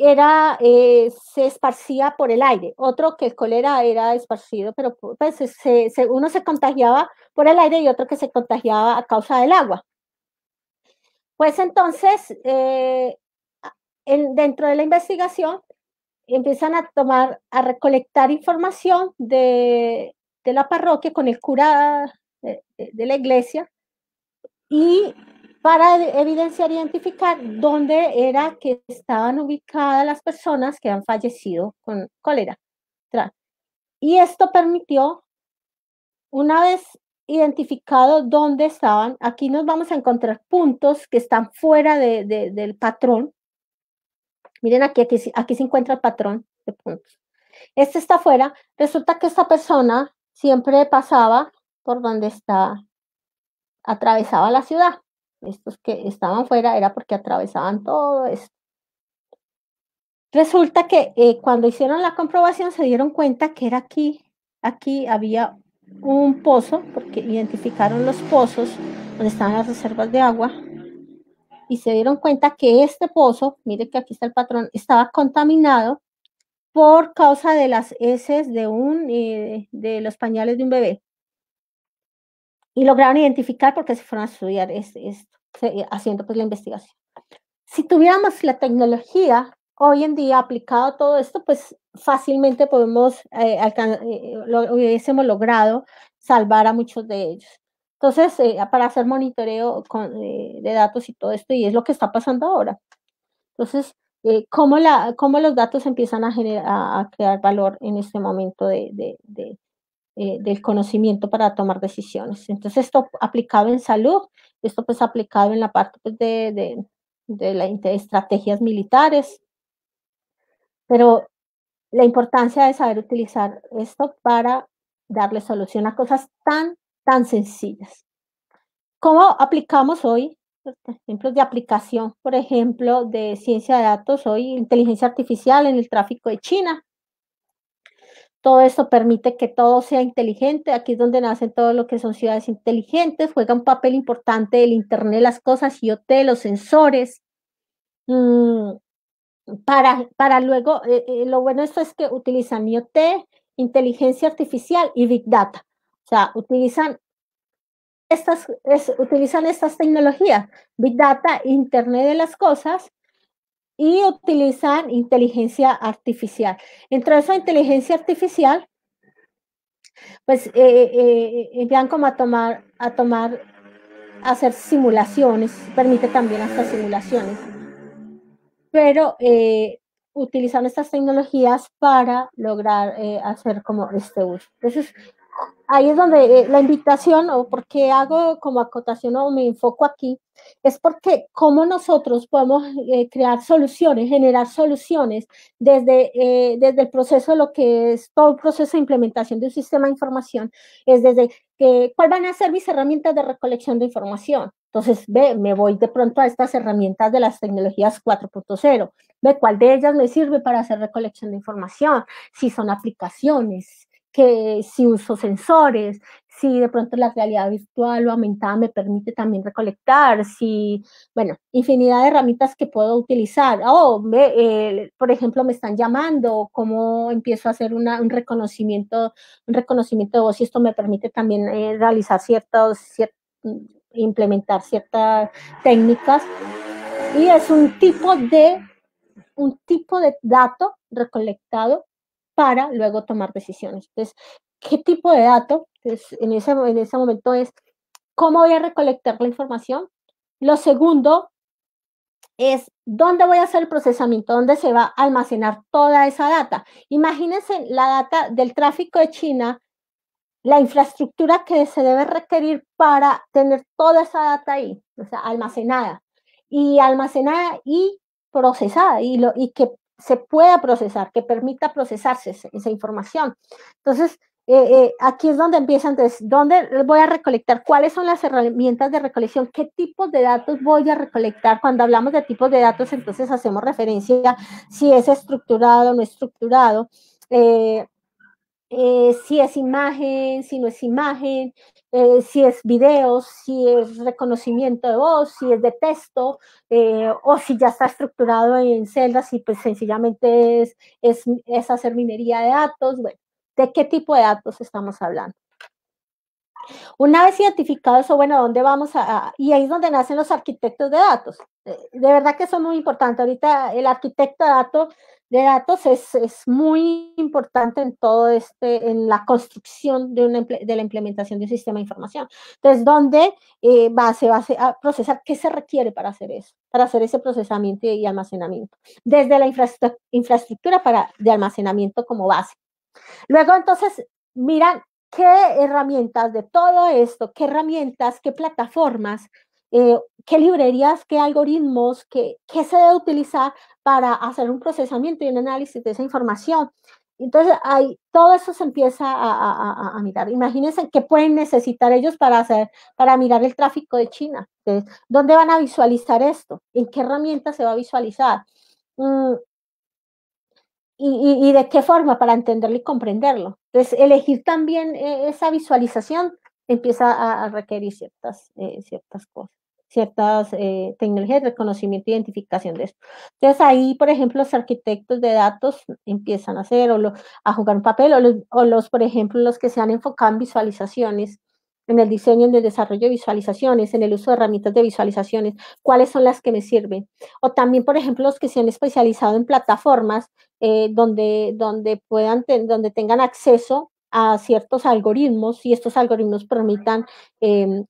se esparcía por el aire. Otro que el cólera era esparcido, pero pues, uno se contagiaba por el aire y otro que se contagiaba a causa del agua. Pues entonces, dentro de la investigación, empiezan a recolectar información de la parroquia con el cura de la iglesia, y para evidenciar, identificar dónde era que estaban ubicadas las personas que han fallecido con cólera. Y esto permitió, una vez identificado dónde estaban, aquí nos vamos a encontrar puntos que están fuera del patrón. Miren aquí se encuentra el patrón de puntos. Este está afuera. Resulta que esta persona siempre pasaba por donde atravesaba la ciudad. Estos que estaban fuera era porque atravesaban todo esto. Resulta que cuando hicieron la comprobación se dieron cuenta que era aquí, aquí había un pozo, porque identificaron los pozos donde estaban las reservas de agua, y se dieron cuenta que este pozo, mire que aquí está el patrón, estaba contaminado por causa de las heces de los pañales de un bebé. Y lograron identificar por qué se fueron a estudiar esto, haciendo pues la investigación. Si tuviéramos la tecnología hoy en día aplicado a todo esto, pues fácilmente podemos, hubiésemos logrado salvar a muchos de ellos. Entonces, para hacer monitoreo de datos y todo esto, y es lo que está pasando ahora. Entonces, cómo los datos empiezan a crear valor en este momento del conocimiento para tomar decisiones. Entonces, esto aplicado en salud, esto pues aplicado en la parte pues, de estrategias militares, pero la importancia de saber utilizar esto para darle solución a cosas tan, tan sencillas. ¿Cómo aplicamos hoy? Ejemplos de aplicación, por ejemplo, de ciencia de datos hoy, inteligencia artificial en el tráfico de China. Todo esto permite que todo sea inteligente. Aquí es donde nacen todo lo que son ciudades inteligentes. Juega un papel importante el Internet, las cosas, IoT, los sensores. Para luego, lo bueno de esto es que utilizan IoT, inteligencia artificial y Big Data. O sea, utilizan estas tecnologías, Big Data, Internet de las cosas, y utilizan inteligencia artificial. Entre esa inteligencia artificial, pues envían como a hacer simulaciones, permite también hacer simulaciones, pero utilizan estas tecnologías para lograr hacer como este uso. Entonces, ahí es donde la invitación, o porque hago como acotación o me enfoco aquí, es porque cómo nosotros podemos crear soluciones, generar soluciones desde el proceso, lo que es todo el proceso de implementación de un sistema de información, es desde cuáles van a ser mis herramientas de recolección de información. Entonces, me voy de pronto a estas herramientas de las tecnologías 4.0, cuál de ellas me sirve para hacer recolección de información, si son aplicaciones, que si uso sensores, si de pronto la realidad virtual o aumentada me permite también recolectar, si, bueno, infinidad de herramientas que puedo utilizar. Por ejemplo, me están llamando, cómo empiezo a hacer un reconocimiento de voz, y esto me permite también realizar implementar ciertas técnicas. Y es un tipo de dato recolectado para luego tomar decisiones. Entonces, ¿qué tipo de dato? Entonces, en ese momento es, ¿cómo voy a recolectar la información? Lo segundo es, ¿dónde voy a hacer el procesamiento? ¿Dónde se va a almacenar toda esa data? Imagínense la data del tráfico de China, la infraestructura que se debe requerir para tener toda esa data ahí, o sea, almacenada y procesada, y que se pueda procesar, que permita procesarse esa información. Entonces, aquí es donde empiezan, entonces, ¿dónde voy a recolectar? ¿Cuáles son las herramientas de recolección? ¿Qué tipos de datos voy a recolectar? Cuando hablamos de tipos de datos, entonces hacemos referencia si es estructurado o no estructurado, si es imagen, si no es imagen, si es video, si es reconocimiento de voz, si es de texto, o si ya está estructurado en celdas y pues sencillamente es hacer minería de datos. Bueno, ¿de qué tipo de datos estamos hablando? Una vez identificado eso, bueno, ¿dónde vamos a...? Y ahí es donde nacen los arquitectos de datos. De verdad que eso es muy importante. Ahorita el arquitecto de datos es muy importante en todo en la construcción de la implementación de un sistema de información. Entonces, ¿dónde se va a procesar? ¿Qué se requiere para hacer eso? Para hacer ese procesamiento y almacenamiento. Desde la infraestructura de almacenamiento como base. Luego, entonces, miran qué herramientas de todo esto, qué herramientas, qué plataformas, qué librerías, qué algoritmos, qué se debe utilizar para hacer un procesamiento y un análisis de esa información. Entonces, todo eso se empieza a mirar. Imagínense qué pueden necesitar ellos para mirar el tráfico de China. Entonces, ¿dónde van a visualizar esto? ¿En qué herramienta se va a visualizar? y de qué forma para entenderlo y comprenderlo. Entonces, elegir también esa visualización empieza a requerir ciertas cosas, ciertas tecnologías de reconocimiento e identificación de eso. Entonces, ahí, por ejemplo, los arquitectos de datos empiezan a hacer a jugar un papel, por ejemplo, los que se han enfocado en visualizaciones, en el diseño, en el desarrollo de visualizaciones, en el uso de herramientas de visualizaciones, cuáles son las que me sirven. O también, por ejemplo, los que se han especializado en plataformas donde tengan acceso a ciertos algoritmos y estos algoritmos permitan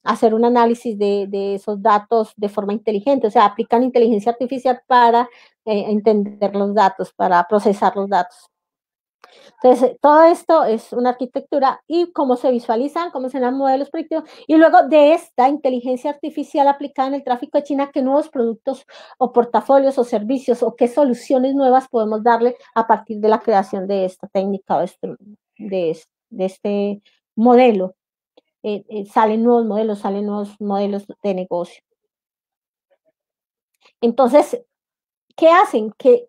hacer un análisis de esos datos de forma inteligente. O sea, aplican inteligencia artificial para entender los datos, para procesar los datos. Entonces, todo esto es una arquitectura y cómo se visualizan, cómo se dan modelos predictivos. Y luego de esta inteligencia artificial aplicada en el tráfico de China, ¿qué nuevos productos o portafolios o servicios o qué soluciones nuevas podemos darle a partir de la creación de esta técnica o de este modelo? Salen nuevos modelos de negocio. Entonces, ¿qué hacen? Que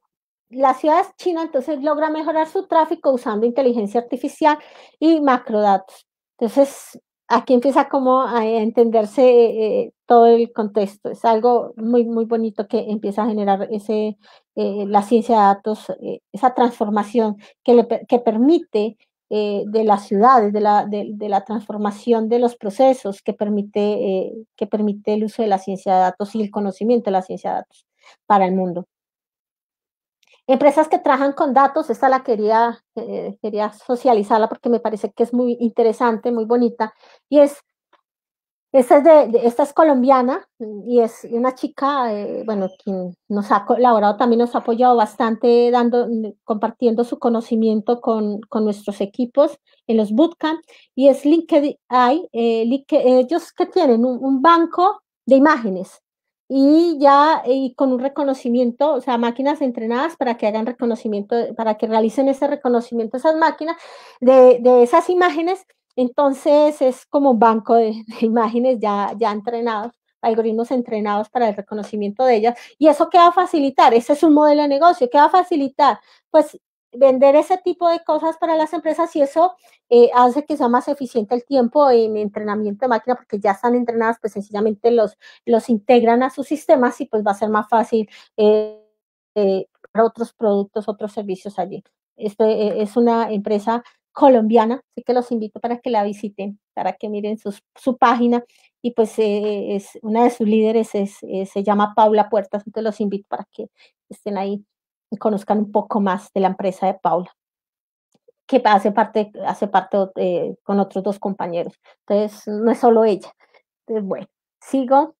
las ciudades chinas entonces logran mejorar su tráfico usando inteligencia artificial y macrodatos. Entonces, aquí empieza como a entenderse todo el contexto. Es algo muy, muy bonito que empieza a generar la ciencia de datos, esa transformación que permite de las ciudades, de la transformación de los procesos que permite el uso de la ciencia de datos y el conocimiento de la ciencia de datos para el mundo. Empresas que trabajan con datos, esta la quería socializarla porque me parece que es muy interesante, muy bonita. Y esta es colombiana y es una chica, bueno, quien nos ha colaborado, también nos ha apoyado bastante compartiendo su conocimiento con nuestros equipos en los bootcamp. Y es LinkedIn, ellos que tienen un banco de imágenes. Y con un reconocimiento, o sea, máquinas entrenadas para que hagan reconocimiento, para que realicen ese reconocimiento, esas máquinas, de esas imágenes. Entonces, es como un banco de imágenes ya entrenados, algoritmos entrenados para el reconocimiento de ellas. ¿Y eso qué va a facilitar? Ese es un modelo de negocio. ¿Qué va a facilitar? Pues vender ese tipo de cosas para las empresas, y eso hace que sea más eficiente el tiempo en entrenamiento de máquina, porque ya están entrenadas, pues sencillamente los integran a sus sistemas y pues va a ser más fácil para otros productos, otros servicios allí. Es una empresa colombiana, así que los invito para que la visiten, para que miren su página, y pues es una de sus líderes se llama Paula Puertas, entonces los invito para que estén ahí y conozcan un poco más de la empresa de Paula, que hace parte con otros dos compañeros. Entonces, no es solo ella. Entonces, bueno, sigo.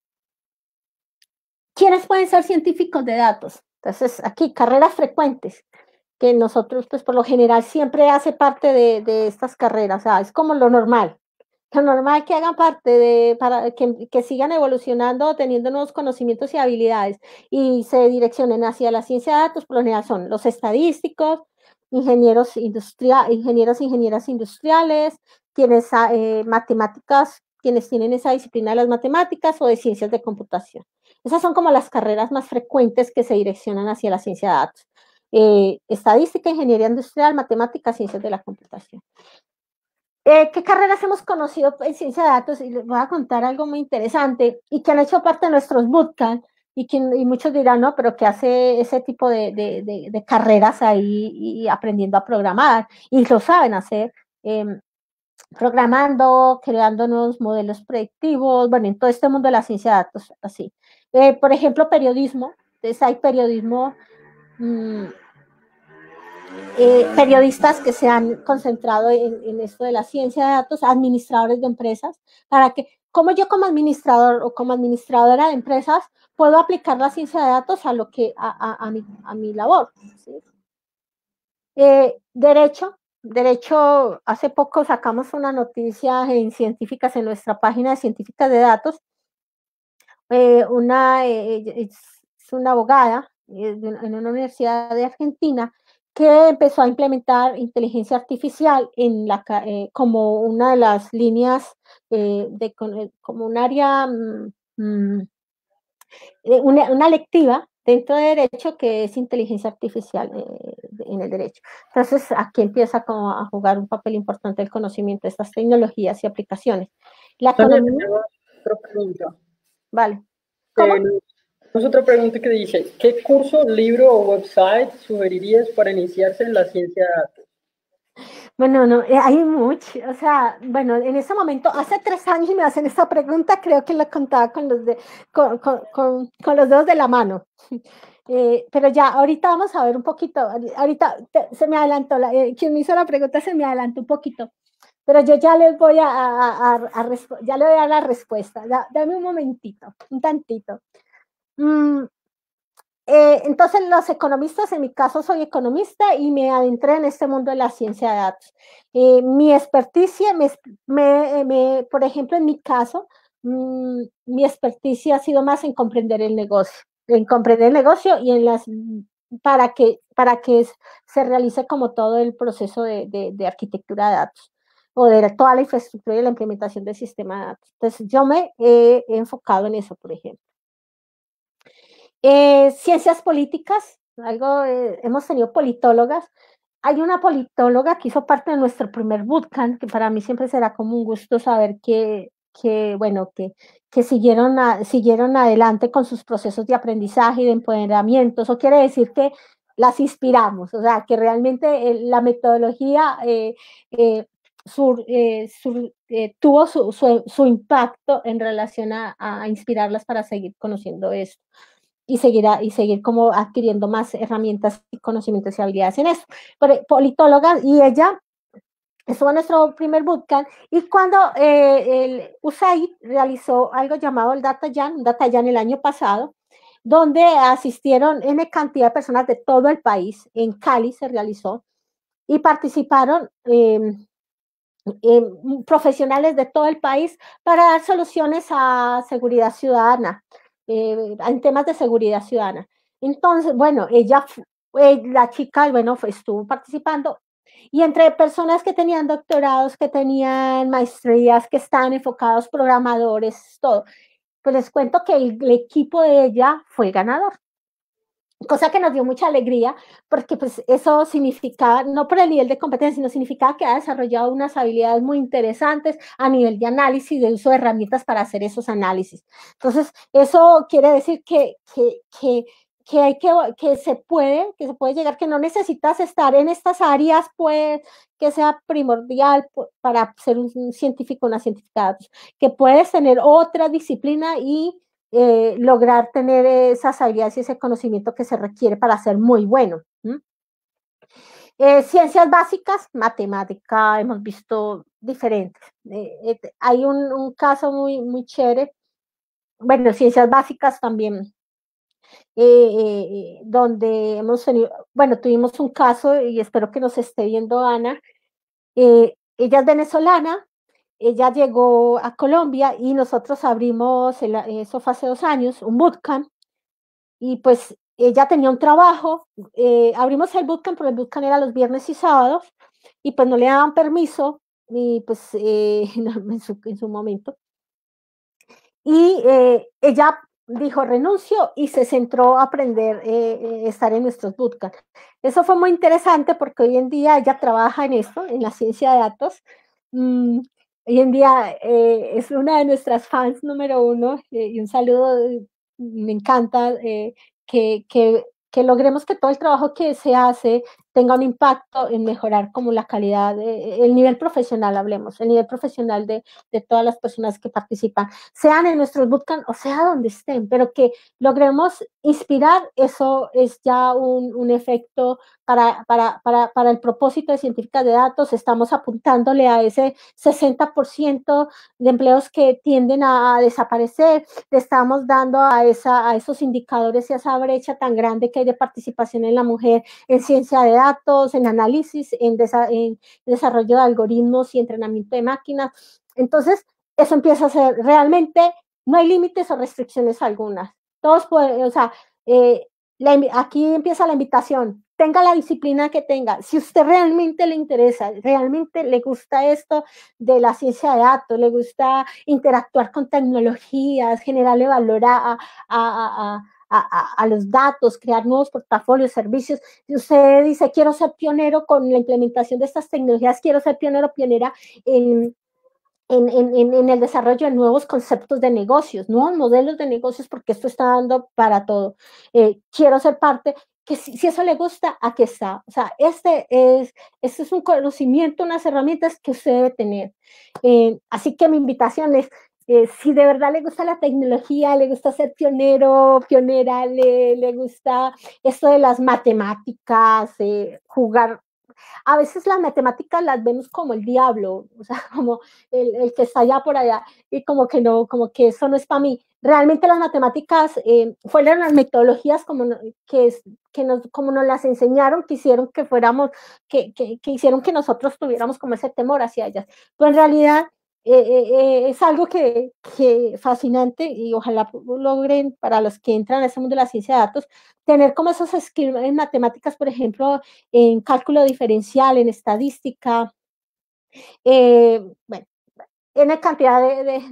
¿Quiénes pueden ser científicos de datos? Entonces, aquí, carreras frecuentes, que nosotros, pues, por lo general, siempre hace parte de estas carreras. O sea, es como lo normal. Lo normal que hagan parte que sigan evolucionando, teniendo nuevos conocimientos y habilidades y se direccionen hacia la ciencia de datos, por lo general son los estadísticos, ingenieras industriales, quienes matemáticas, quienes tienen esa disciplina de las matemáticas o de ciencias de computación. Esas son como las carreras más frecuentes que se direccionan hacia la ciencia de datos. Estadística, ingeniería industrial, matemáticas, ciencias de la computación. ¿Qué carreras hemos conocido en ciencia de datos? Y les voy a contar algo muy interesante y que han hecho parte de nuestros bootcamp y muchos dirán, no, pero ¿qué hace ese tipo de carreras ahí y aprendiendo a programar? Y lo saben hacer, programando, creando nuevos modelos predictivos, bueno, en todo este mundo de la ciencia de datos, así. Por ejemplo, periodismo. Entonces hay periodismo... periodistas que se han concentrado en esto de la ciencia de datos, administradores de empresas, para que, como yo como administrador o como administradora de empresas, puedo aplicar la ciencia de datos a lo que, a mi labor. ¿Sí? Derecho, hace poco sacamos una noticia en Científicas, en nuestra página de Científicas de Datos, es una abogada en una universidad de Argentina, que empezó a implementar inteligencia artificial en como una de las líneas, como un área, una lectiva dentro de derecho que es inteligencia artificial, en el derecho. Entonces, aquí empieza como a jugar un papel importante el conocimiento de estas tecnologías y aplicaciones. La economía... Otra pregunta. Vale. Es otra pregunta que dije. ¿Qué curso, libro o website sugerirías para iniciarse en la ciencia de datos? Bueno, no, hay mucho, o sea, bueno, en ese momento, hace 3 años me hacen esta pregunta, creo que la contaba con los dedos de la mano, pero ya, ahorita vamos a ver un poquito, ahorita se me adelantó, quien me hizo la pregunta se me adelantó un poquito, pero yo ya les voy ya le voy a dar la respuesta, dame un momentito, un tantito. Entonces, los economistas, en mi caso soy economista y me adentré en este mundo de la ciencia de datos. Mi experticia, por ejemplo, en mi caso, mi experticia ha sido más en comprender el negocio, y en las para que se realice como todo el proceso de arquitectura de datos o de toda la infraestructura y la implementación del sistema de datos. Entonces, yo me he enfocado en eso, por ejemplo. Ciencias políticas, algo hemos tenido politólogas. Hay una politóloga que hizo parte de nuestro primer bootcamp, que para mí siempre será como un gusto saber que siguieron adelante con sus procesos de aprendizaje y de empoderamiento. Eso quiere decir que las inspiramos, o sea, que realmente la metodología tuvo su impacto en relación a inspirarlas para seguir conociendo esto. Y seguir como adquiriendo más herramientas y conocimientos y habilidades en eso. Pero politóloga, y ella estuvo en nuestro primer bootcamp, y cuando el USAID realizó algo llamado el Data Jam, el año pasado, donde asistieron N cantidad de personas de todo el país, en Cali se realizó, y participaron profesionales de todo el país para dar soluciones a seguridad ciudadana, en temas de seguridad ciudadana. Entonces, bueno, la chica, bueno, estuvo participando, y entre personas que tenían doctorados, que tenían maestrías, que estaban enfocados, programadores, todo, pues les cuento que el equipo de ella fue ganador, cosa que nos dio mucha alegría, porque pues eso significaba, no por el nivel de competencia, sino significaba que ha desarrollado unas habilidades muy interesantes a nivel de análisis, de uso de herramientas para hacer esos análisis. Entonces, eso quiere decir que se puede llegar, que no necesitas estar en estas áreas, pues, que sea primordial para ser un científico, una científica de datos, que puedes tener otra disciplina y lograr tener esas habilidades y ese conocimiento que se requiere para ser muy bueno. Ciencias básicas, matemática, hemos visto diferentes. Hay un caso muy chévere, bueno, ciencias básicas también, donde hemos tenido, bueno, tuvimos un caso, y espero que nos esté viendo Ana. Ella es venezolana. Ella llegó a Colombia y nosotros abrimos, eso fue hace 2 años, un bootcamp, y pues ella tenía un trabajo, abrimos el bootcamp, pero el bootcamp era los viernes y sábados, y pues no le daban permiso, y pues en su momento. Y ella dijo renuncio y se centró a aprender, estar en nuestros bootcamp. Eso fue muy interesante porque hoy en día ella trabaja en esto, en la ciencia de datos. Hoy en día es una de nuestras fans número 1, y un saludo, me encanta que logremos que todo el trabajo que se hace tenga un impacto en mejorar como la calidad, el nivel profesional, el nivel profesional de todas las personas que participan, sean en nuestros bootcamp o sea donde estén, pero que logremos inspirar, eso es ya un efecto para el propósito de científicas de datos. Estamos apuntándole a ese 60% de empleos que tienden a desaparecer, le estamos dando a esos indicadores y a esa brecha tan grande que hay de participación en la mujer en ciencia de datos, en análisis, en desarrollo de algoritmos y entrenamiento de máquinas. Entonces, eso empieza a ser realmente, no hay límites o restricciones algunas. Todos pueden, o sea, aquí empieza la invitación. Tenga la disciplina que tenga. Si usted realmente le interesa, realmente le gusta esto de la ciencia de datos, le gusta interactuar con tecnologías, generarle valor a los datos, crear nuevos portafolios, servicios. Si usted dice, quiero ser pionero con la implementación de estas tecnologías, quiero ser pionero, pionera en el desarrollo de nuevos conceptos de negocios, nuevos modelos de negocios, porque esto está dando para todo. Quiero ser parte, que si eso le gusta, aquí está. O sea, este es un conocimiento, unas herramientas que usted debe tener. Así que mi invitación es, si de verdad le gusta la tecnología, le gusta ser pionero, pionera, le gusta esto de las matemáticas, jugar. A veces las matemáticas las vemos como el diablo, o sea, como el que está allá por allá, y como que no, como que eso no es para mí. Realmente las matemáticas fueron las metodologías como nos las enseñaron, que hicieron que fuéramos, que hicieron que nosotros tuviéramos como ese temor hacia ellas. Pero en realidad es algo que fascinante, y ojalá logren, para los que entran a ese mundo de la ciencia de datos, tener como esos skills en matemáticas, por ejemplo, en cálculo diferencial, en estadística, bueno, en la cantidad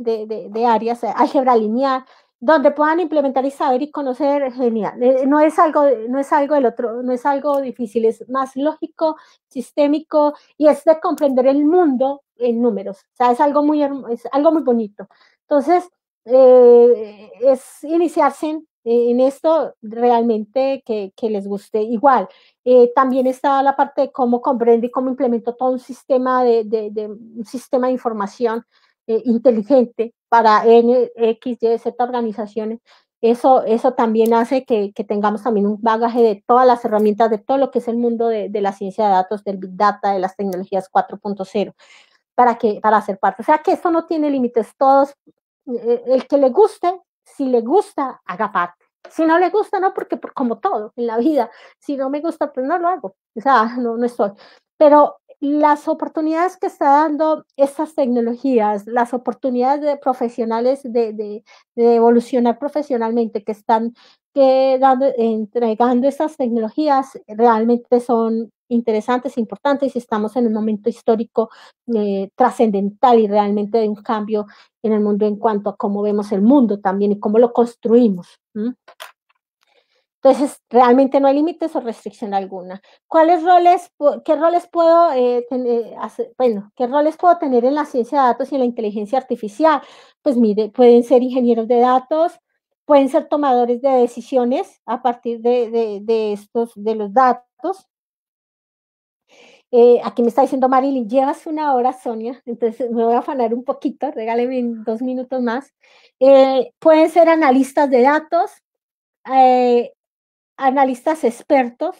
de áreas, álgebra lineal, donde puedan implementar y saber y conocer, genial. No es algo del otro, no es algo difícil, es más lógico, sistémico, y es de comprender el mundo en números. O sea, es algo muy bonito. Entonces, es iniciarse en esto realmente que les guste. Igual, también está la parte de cómo comprende y cómo implemento todo un sistema de información inteligente para N, X, Y, Z organizaciones. Eso también hace que tengamos también un bagaje de todas las herramientas, de todo lo que es el mundo de la ciencia de datos, del Big Data, de las tecnologías 4.0, para hacer parte. O sea, que esto no tiene límites. Todos, el que le guste, si le gusta, haga parte. Si no le gusta, no, porque como todo en la vida, si no me gusta, pues no lo hago. O sea, no estoy. Pero las oportunidades que está dando estas tecnologías, las oportunidades de profesionales de evolucionar profesionalmente que están entregando estas tecnologías, realmente son interesantes, importantes, y estamos en un momento histórico trascendental y realmente de un cambio en el mundo en cuanto a cómo vemos el mundo también y cómo lo construimos. Entonces, realmente no hay límites o restricción alguna. ¿Qué roles puedo tener en la ciencia de datos y en la inteligencia artificial? Pues mire, pueden ser ingenieros de datos, pueden ser tomadores de decisiones a partir de los datos. Aquí me está diciendo Marilyn, llevas 1 hora, Sonia, entonces me voy a afanar un poquito, regáleme 2 minutos más. Pueden ser analistas de datos, analistas expertos,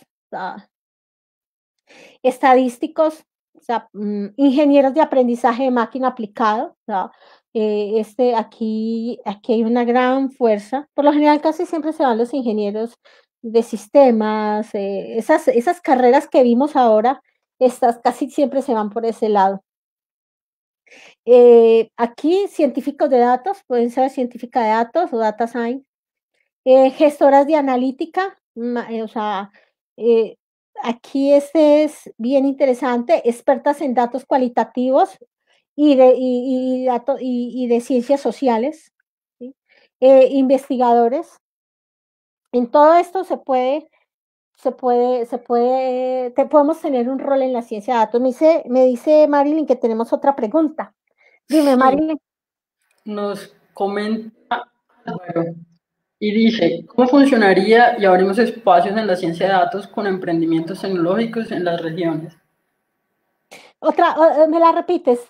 estadísticos, ingenieros de aprendizaje de máquina aplicado. Aquí hay una gran fuerza. Por lo general casi siempre se van los ingenieros de sistemas, esas carreras que vimos ahora, estas casi siempre se van por ese lado. Aquí científicos de datos, pueden ser científica de datos o data science. Gestoras de analítica, aquí este es bien interesante, expertas en datos cualitativos y de ciencias sociales, ¿sí? Investigadores. En todo esto podemos tener un rol en la ciencia de datos. Me dice Marilyn que tenemos otra pregunta. Dime, sí, Marilyn. Nos comenta, bueno, y dice, ¿cómo funcionaría y abrimos espacios en la ciencia de datos con emprendimientos tecnológicos en las regiones? ¿Me la repites?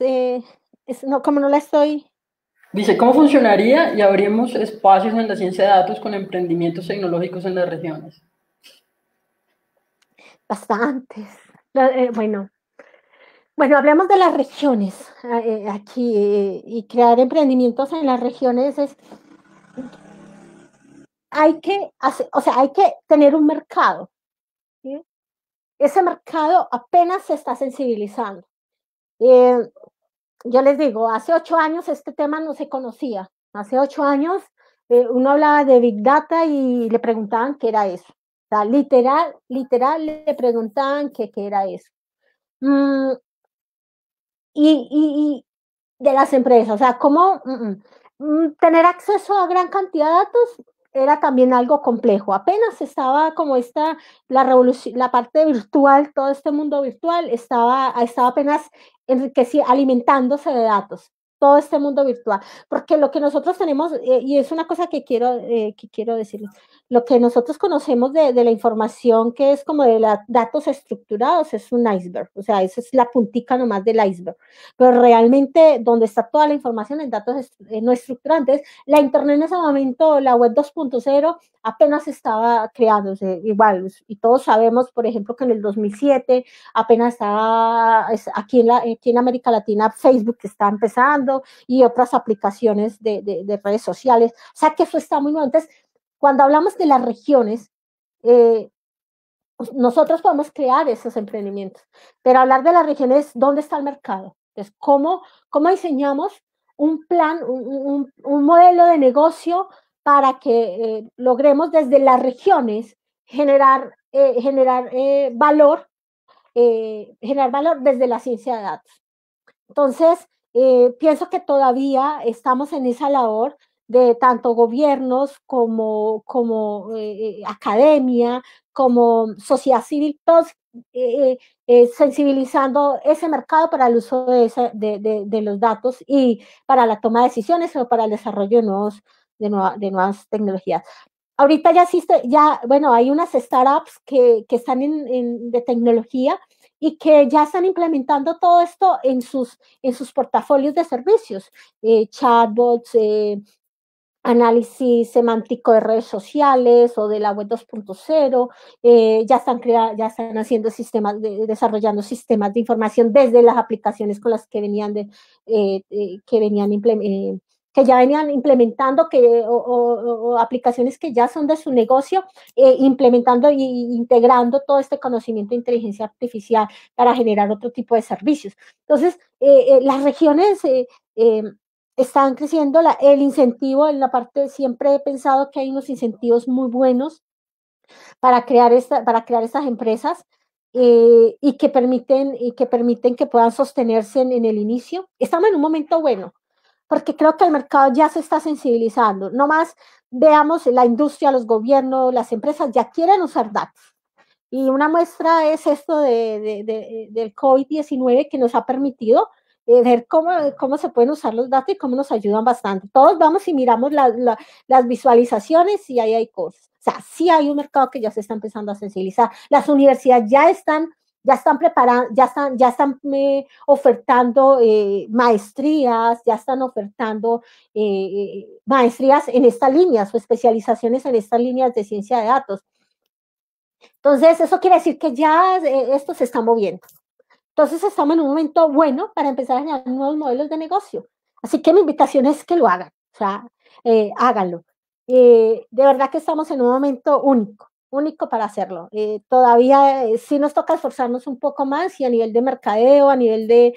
Como no la estoy... Dice, ¿cómo funcionaría y abrimos espacios en la ciencia de datos con emprendimientos tecnológicos en las regiones? Bastantes. Bueno, hablemos de las regiones aquí, y crear emprendimientos en las regiones es... hay que tener un mercado, ¿sí? Ese mercado apenas se está sensibilizando. Yo les digo, hace 8 años este tema no se conocía. Hace 8 años uno hablaba de Big Data y le preguntaban qué era eso. O sea, literal le preguntaban qué era eso. Y de las empresas, o sea, cómo tener acceso a gran cantidad de datos era también algo complejo. Apenas estaba como esta, la parte virtual, todo este mundo virtual, estaba apenas alimentándose de datos, todo este mundo virtual. Porque lo que nosotros tenemos, y es una cosa que quiero decirles, lo que nosotros conocemos de la información que es como de los datos estructurados es un iceberg, o sea, esa es la puntica nomás del iceberg, pero realmente donde está toda la información en datos no estructurantes, la internet en ese momento, la web 2.0 apenas estaba creándose igual, y todos sabemos, por ejemplo, que en el 2007 apenas estaba aquí en América Latina Facebook está empezando y otras aplicaciones de redes sociales, o sea que eso está muy nuevo. Entonces, cuando hablamos de las regiones, nosotros podemos crear esos emprendimientos, pero hablar de las regiones, ¿dónde está el mercado? Entonces, ¿cómo diseñamos un plan, un modelo de negocio para que logremos desde las regiones generar valor desde la ciencia de datos? Entonces, pienso que todavía estamos en esa labor de tanto gobiernos como academia, como sociedad civil, todos sensibilizando ese mercado para el uso de los datos y para la toma de decisiones o para el desarrollo de nuevas tecnologías. Ahorita ya existe, bueno, hay unas startups que están de tecnología y que ya están implementando todo esto en sus portafolios de servicios, chatbots, análisis semántico de redes sociales o de la web 2.0, ya están haciendo sistemas, desarrollando sistemas de información desde las aplicaciones con las que venían implementando, o aplicaciones que ya son de su negocio, implementando e integrando todo este conocimiento de inteligencia artificial para generar otro tipo de servicios. Entonces, las regiones están creciendo, el incentivo en la parte, siempre he pensado que hay unos incentivos muy buenos para crear estas empresas y que permiten que puedan sostenerse en el inicio. Estamos en un momento bueno, porque creo que el mercado ya se está sensibilizando. No más veamos la industria, los gobiernos, las empresas ya quieren usar datos. Y una muestra es esto del COVID-19 que nos ha permitido ver cómo se pueden usar los datos y cómo nos ayudan bastante. Todos vamos y miramos las visualizaciones y ahí hay cosas. O sea, sí hay un mercado que ya se está empezando a sensibilizar. Las universidades ya están preparando, ya están ofertando maestrías, ya están ofertando maestrías en estas líneas o especializaciones en estas líneas de ciencia de datos. Entonces, eso quiere decir que ya esto se está moviendo. Entonces, estamos en un momento bueno para empezar a generar nuevos modelos de negocio. Así que mi invitación es que lo hagan, o sea, háganlo. De verdad que estamos en un momento único para hacerlo. Todavía sí nos toca esforzarnos un poco más y a nivel de mercadeo, a nivel de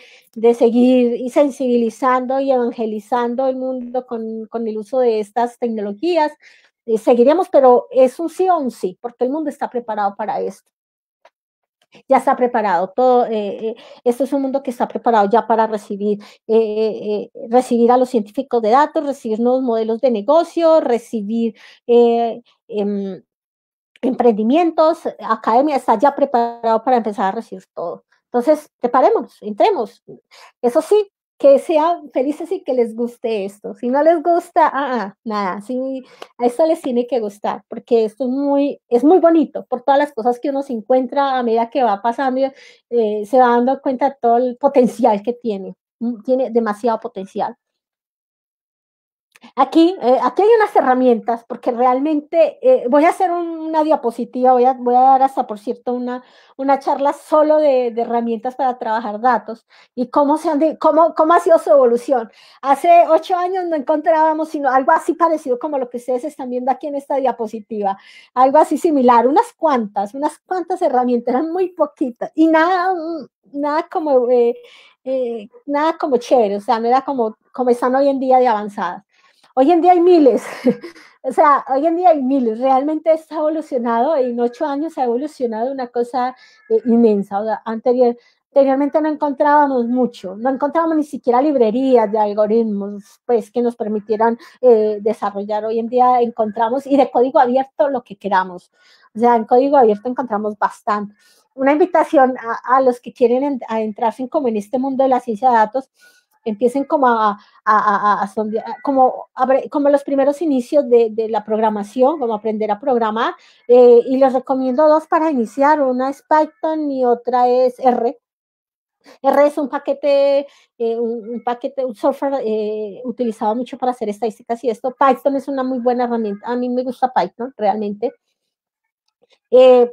seguir y sensibilizando y evangelizando el mundo con el uso de estas tecnologías. Seguiremos, pero es un sí o un sí, porque el mundo está preparado para esto. Ya está preparado todo, esto es un mundo que está preparado ya para recibir a los científicos de datos, recibir nuevos modelos de negocio, recibir emprendimientos, academia, está ya preparado para empezar a recibir todo. Entonces, preparémonos, entremos. Eso sí, que sean felices y que les guste esto. Si no les gusta, nada. Sí, a esto les tiene que gustar, porque esto es muy bonito por todas las cosas que uno se encuentra a medida que va pasando y se va dando cuenta de todo el potencial que tiene. Tiene demasiado potencial. Aquí hay unas herramientas, porque realmente voy a hacer una diapositiva, voy a dar hasta, por cierto, una charla solo de herramientas para trabajar datos y cómo ha sido su evolución. Hace 8 años no encontrábamos sino algo así parecido como lo que ustedes están viendo aquí en esta diapositiva, algo así similar, unas cuantas herramientas, eran muy poquitas y nada como chévere, o sea, no era como están hoy en día de avanzadas. Hoy en día hay miles, o sea, realmente está evolucionado, en 8 años ha evolucionado una cosa inmensa. O sea, anterior, anteriormente no encontrábamos mucho, no encontrábamos ni siquiera librerías de algoritmos pues, que nos permitieran desarrollar. Hoy en día encontramos, y de código abierto lo que queramos, o sea, en código abierto encontramos bastante. Una invitación a los que quieren adentrarse como en este mundo de la ciencia de datos, empiecen como a sondear, como los primeros inicios de la programación, como aprender a programar, y les recomiendo dos para iniciar, una es Python y otra es R. R es un paquete, un software utilizado mucho para hacer estadísticas y esto. Python es una muy buena herramienta, a mí me gusta Python realmente.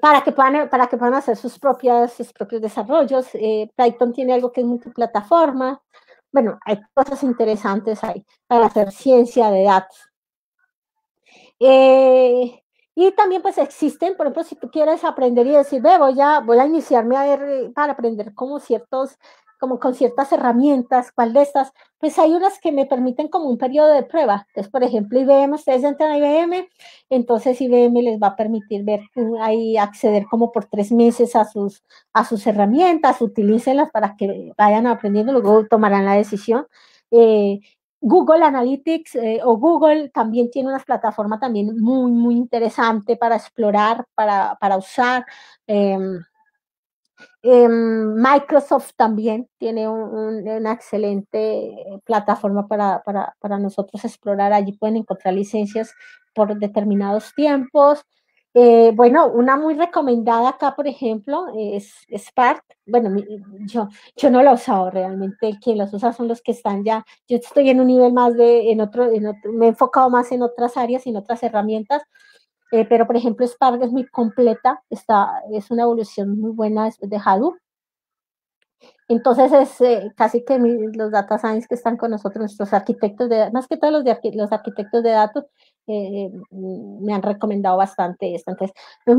Para que puedan hacer sus propios desarrollos. Python tiene algo que es multiplataforma. Bueno, hay cosas interesantes ahí para hacer ciencia de datos. Y también pues existen, por ejemplo, si tú quieres aprender y decir, ve, voy a iniciarme a ver para aprender con ciertas herramientas, ¿cuál de estas? Pues hay unas que me permiten como un periodo de prueba. Entonces, por ejemplo, IBM, ustedes entran a IBM, entonces IBM les va a permitir ver ahí, acceder como por 3 meses a sus herramientas, utilícenlas para que vayan aprendiendo, luego tomarán la decisión. Google Analytics o Google también tiene una plataforma también muy, muy interesante para explorar, para usar. Microsoft también tiene una excelente plataforma para nosotros explorar. Allí pueden encontrar licencias por determinados tiempos. Bueno, una muy recomendada acá, por ejemplo, es Spark. Bueno, yo no la he usado realmente. Quien los usa son los que están ya. Yo estoy en un nivel más en otro, me he enfocado más en otras áreas, en otras herramientas. Pero, por ejemplo, Spark es muy completa, es una evolución muy buena después de Hadoop. Entonces, es casi que los data science que están con nosotros, nuestros arquitectos, más que todos los arquitectos de datos, me han recomendado bastante esto. Entonces,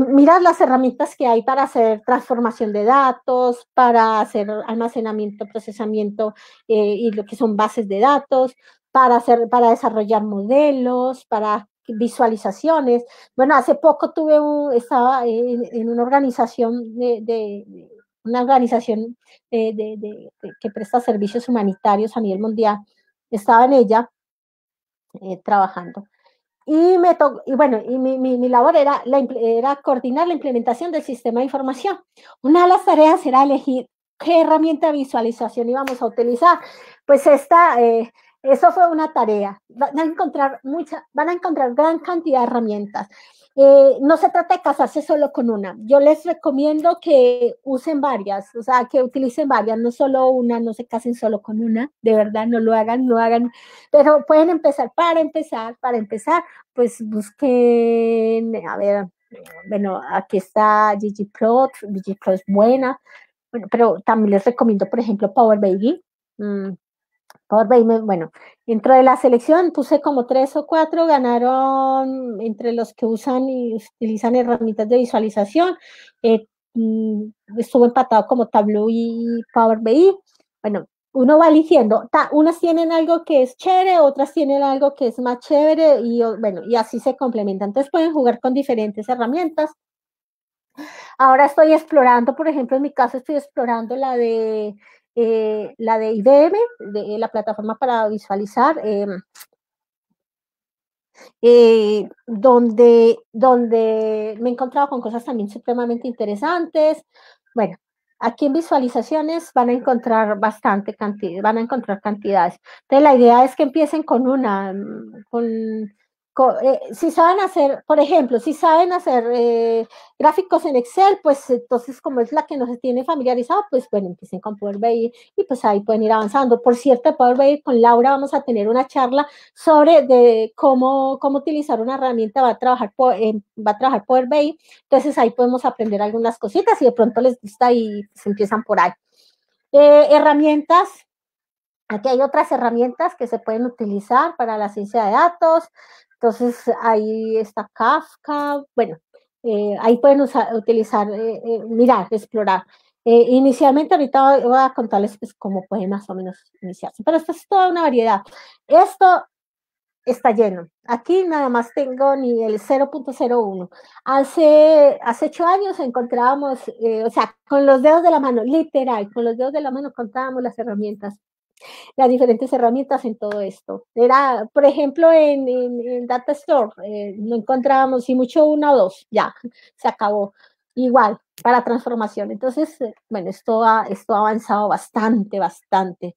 mirad las herramientas que hay para hacer transformación de datos, para hacer almacenamiento, procesamiento y lo que son bases de datos, para desarrollar modelos, para visualizaciones. Bueno, hace poco estaba en una organización que presta servicios humanitarios a nivel mundial. Estaba en ella trabajando. Y mi labor era coordinar la implementación del sistema de información. Una de las tareas era elegir qué herramienta de visualización íbamos a utilizar. Pues eso fue una tarea. Van a encontrar gran cantidad de herramientas. No se trata de casarse solo con una. Yo les recomiendo que usen varias, o sea, que utilicen varias, no solo una, no se casen solo con una, de verdad, no lo hagan, pero pueden empezar, pues busquen, a ver, bueno, aquí está Ggplot es buena, bueno, pero también les recomiendo, por ejemplo, Power BI. Bueno, dentro de la selección puse como 3 o 4, ganaron entre los que usan y utilizan herramientas de visualización. Estuvo empatado como Tableau y Power BI. Bueno, uno va eligiendo. Unas tienen algo que es chévere, otras tienen algo que es más chévere y, bueno, y así se complementan. Entonces pueden jugar con diferentes herramientas. Ahora estoy explorando, por ejemplo, en mi caso estoy explorando la de IBM, la plataforma para visualizar, donde me he encontrado con cosas también supremamente interesantes. Bueno, aquí en visualizaciones van a encontrar bastante cantidad, van a encontrar cantidades. Entonces, la idea es que empiecen con una, si saben hacer, por ejemplo, gráficos en Excel, pues entonces como es la que nos tiene familiarizado, pues bueno, empiecen con Power BI y pues ahí pueden ir avanzando. Por cierto, Power BI con Laura vamos a tener una charla sobre cómo utilizar una herramienta, va a trabajar Power BI, entonces ahí podemos aprender algunas cositas y de pronto les gusta y se empiezan por ahí. Herramientas. Aquí hay otras herramientas que se pueden utilizar para la ciencia de datos. Entonces, ahí está Kafka. Bueno, ahí pueden mirar, explorar. Inicialmente, ahorita voy a contarles pues, cómo pueden más o menos iniciarse. Pero esto es toda una variedad. Esto está lleno. Aquí nada más tengo ni el 0.01. Hace 8 años encontrábamos, o sea, con los dedos de la mano, literal, con los dedos de la mano contábamos las herramientas, las diferentes herramientas en todo esto. Era, por ejemplo, en Data Store, no encontrábamos, si mucho, 1 o 2, ya, se acabó. Igual, para transformación. Entonces, bueno, esto ha avanzado bastante, bastante.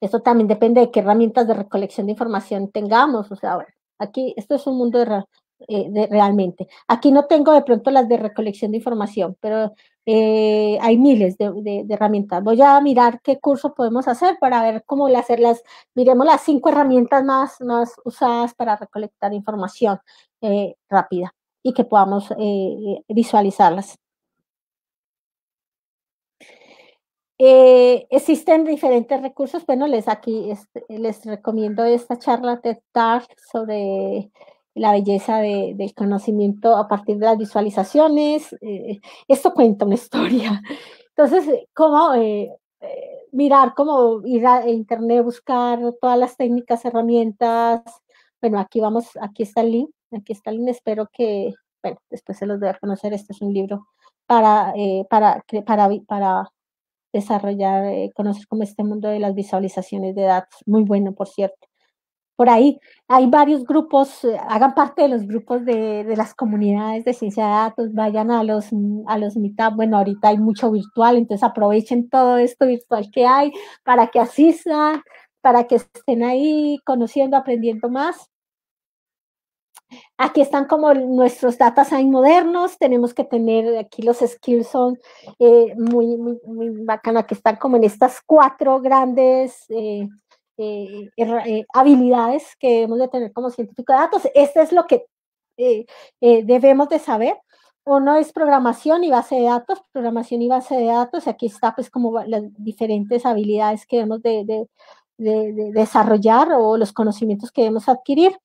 Esto también depende de qué herramientas de recolección de información tengamos. O sea, bueno, aquí, esto es un mundo de realmente. Aquí no tengo de pronto las de recolección de información, pero hay miles de herramientas. Voy a mirar qué curso podemos hacer para ver cómo hacerlas. Miremos las 5 herramientas más usadas para recolectar información rápida y que podamos visualizarlas. Existen diferentes recursos. Bueno, les recomiendo esta charla TED Talk sobre la belleza del conocimiento a partir de las visualizaciones. Esto cuenta una historia. Entonces, ¿cómo mirar, cómo ir a internet, buscar todas las técnicas, herramientas? Bueno, aquí está el link. Aquí está el link. Espero que, bueno, después se los doy a conocer. Este es un libro para desarrollar, conocer como este mundo de las visualizaciones de datos. Muy bueno, por cierto. Por ahí hay varios grupos, hagan parte de los grupos de las comunidades de ciencia de datos, vayan a los meetup. Bueno, ahorita hay mucho virtual, entonces aprovechen todo esto virtual que hay para que asistan, para que estén ahí conociendo, aprendiendo más. Aquí están como nuestros data science modernos. Tenemos que tener aquí los skills, son muy, muy, muy bacanas, que están como en estas 4 grandes habilidades que debemos de tener como científico de datos. Este es lo que debemos de saber. Uno es programación y base de datos, Aquí está pues como las diferentes habilidades que debemos de desarrollar o los conocimientos que debemos adquirir.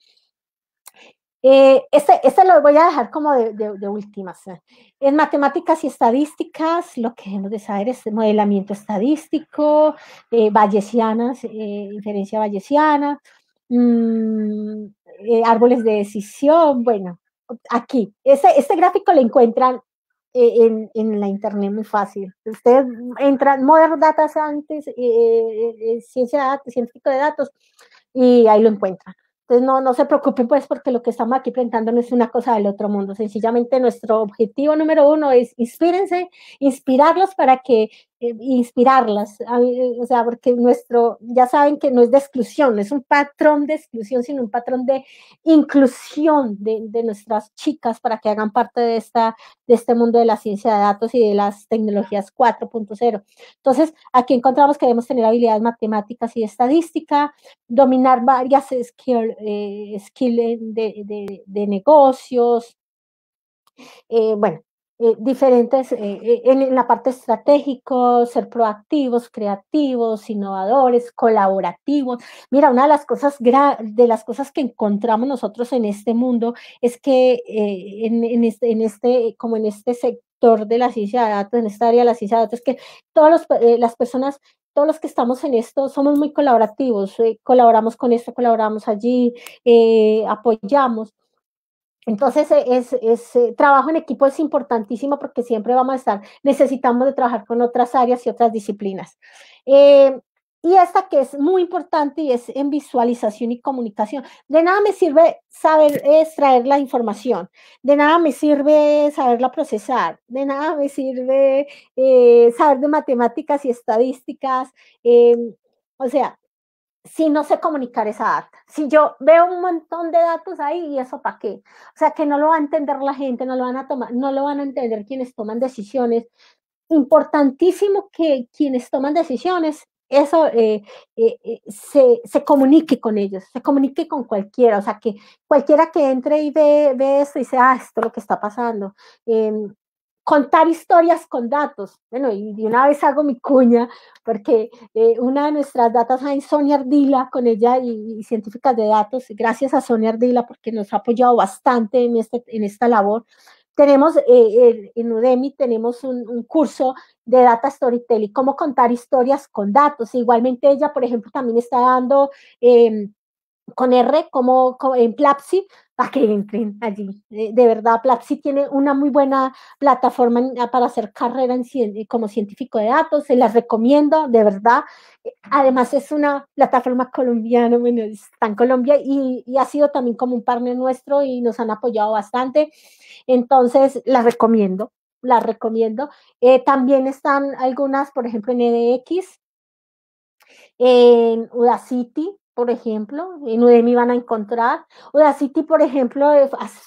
Este lo voy a dejar como de últimas. En matemáticas y estadísticas, lo que debemos de saber es modelamiento estadístico, bayesianas, inferencia bayesiana, árboles de decisión. Bueno, aquí, este gráfico lo encuentran en la internet muy fácil. Ustedes entran, Modern Data Science, científico de datos, y ahí lo encuentran. Entonces, no se preocupen, pues, porque lo que estamos aquí presentando no es una cosa del otro mundo. Sencillamente, nuestro objetivo número 1 es inspírense, inspirarlos para que, inspirarlas. O sea, porque ya saben que no es de exclusión, no es un patrón de exclusión, sino un patrón de inclusión de nuestras chicas para que hagan parte de este mundo de la ciencia de datos y de las tecnologías 4.0. Entonces, aquí encontramos que debemos tener habilidades matemáticas y estadística, dominar varias skills de negocios, bueno, diferentes, en la parte estratégica, ser proactivos, creativos, innovadores, colaborativos. Mira, una de las cosas que encontramos nosotros en este mundo es que como en este sector de la ciencia de datos, en esta área de la ciencia de datos, es que las personas, todos los que estamos en esto, somos muy colaborativos, colaboramos con esto, colaboramos allí, apoyamos. Entonces, trabajo en equipo es importantísimo porque siempre vamos a estar, necesitamos de trabajar con otras áreas y otras disciplinas. Y esta que es muy importante y es en visualización y comunicación. De nada me sirve saber extraer la información, de nada me sirve saberla procesar, de nada me sirve saber de matemáticas y estadísticas, o sea, si no sé comunicar esa data. Si yo veo un montón de datos ahí, ¿y eso para qué? O sea, que no lo va a entender la gente, no lo van a entender quienes toman decisiones. Importantísimo que quienes toman decisiones, eso se comunique con ellos, se comunique con cualquiera. O sea, que cualquiera que entre y ve esto y dice, ah, esto es lo que está pasando. Contar historias con datos. Bueno, y de una vez hago mi cuña, porque una de nuestras data science, Sonia Ardila, con ella y científicas de datos, gracias a Sonia Ardila porque nos ha apoyado bastante en esta labor. Tenemos en Udemy, tenemos un curso de Data Storytelling, cómo contar historias con datos. Igualmente ella, por ejemplo, también está dando con R, como en Plapsi, para que entren allí. De verdad, Plapsi tiene una muy buena plataforma para hacer carrera como científico de datos, se las recomiendo, de verdad. Además, es una plataforma colombiana, bueno, está en Colombia y ha sido también como un partner nuestro y nos han apoyado bastante. Entonces, las recomiendo, las recomiendo. También están algunas, por ejemplo, en EDX, en Udacity, por ejemplo, en Udemy van a encontrar. Udacity, por ejemplo,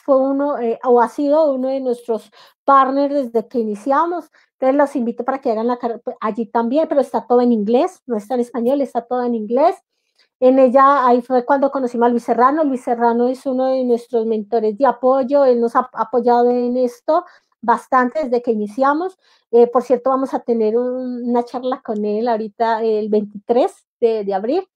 fue uno o ha sido uno de nuestros partners desde que iniciamos. Entonces, los invito para que hagan la carrera allí también, pero está todo en inglés, no está en español, está todo en inglés. En ella, ahí fue cuando conocimos a Luis Serrano. Luis Serrano es uno de nuestros mentores de apoyo, él nos ha apoyado en esto bastante desde que iniciamos. Por cierto, vamos a tener una charla con él ahorita el 23 de abril.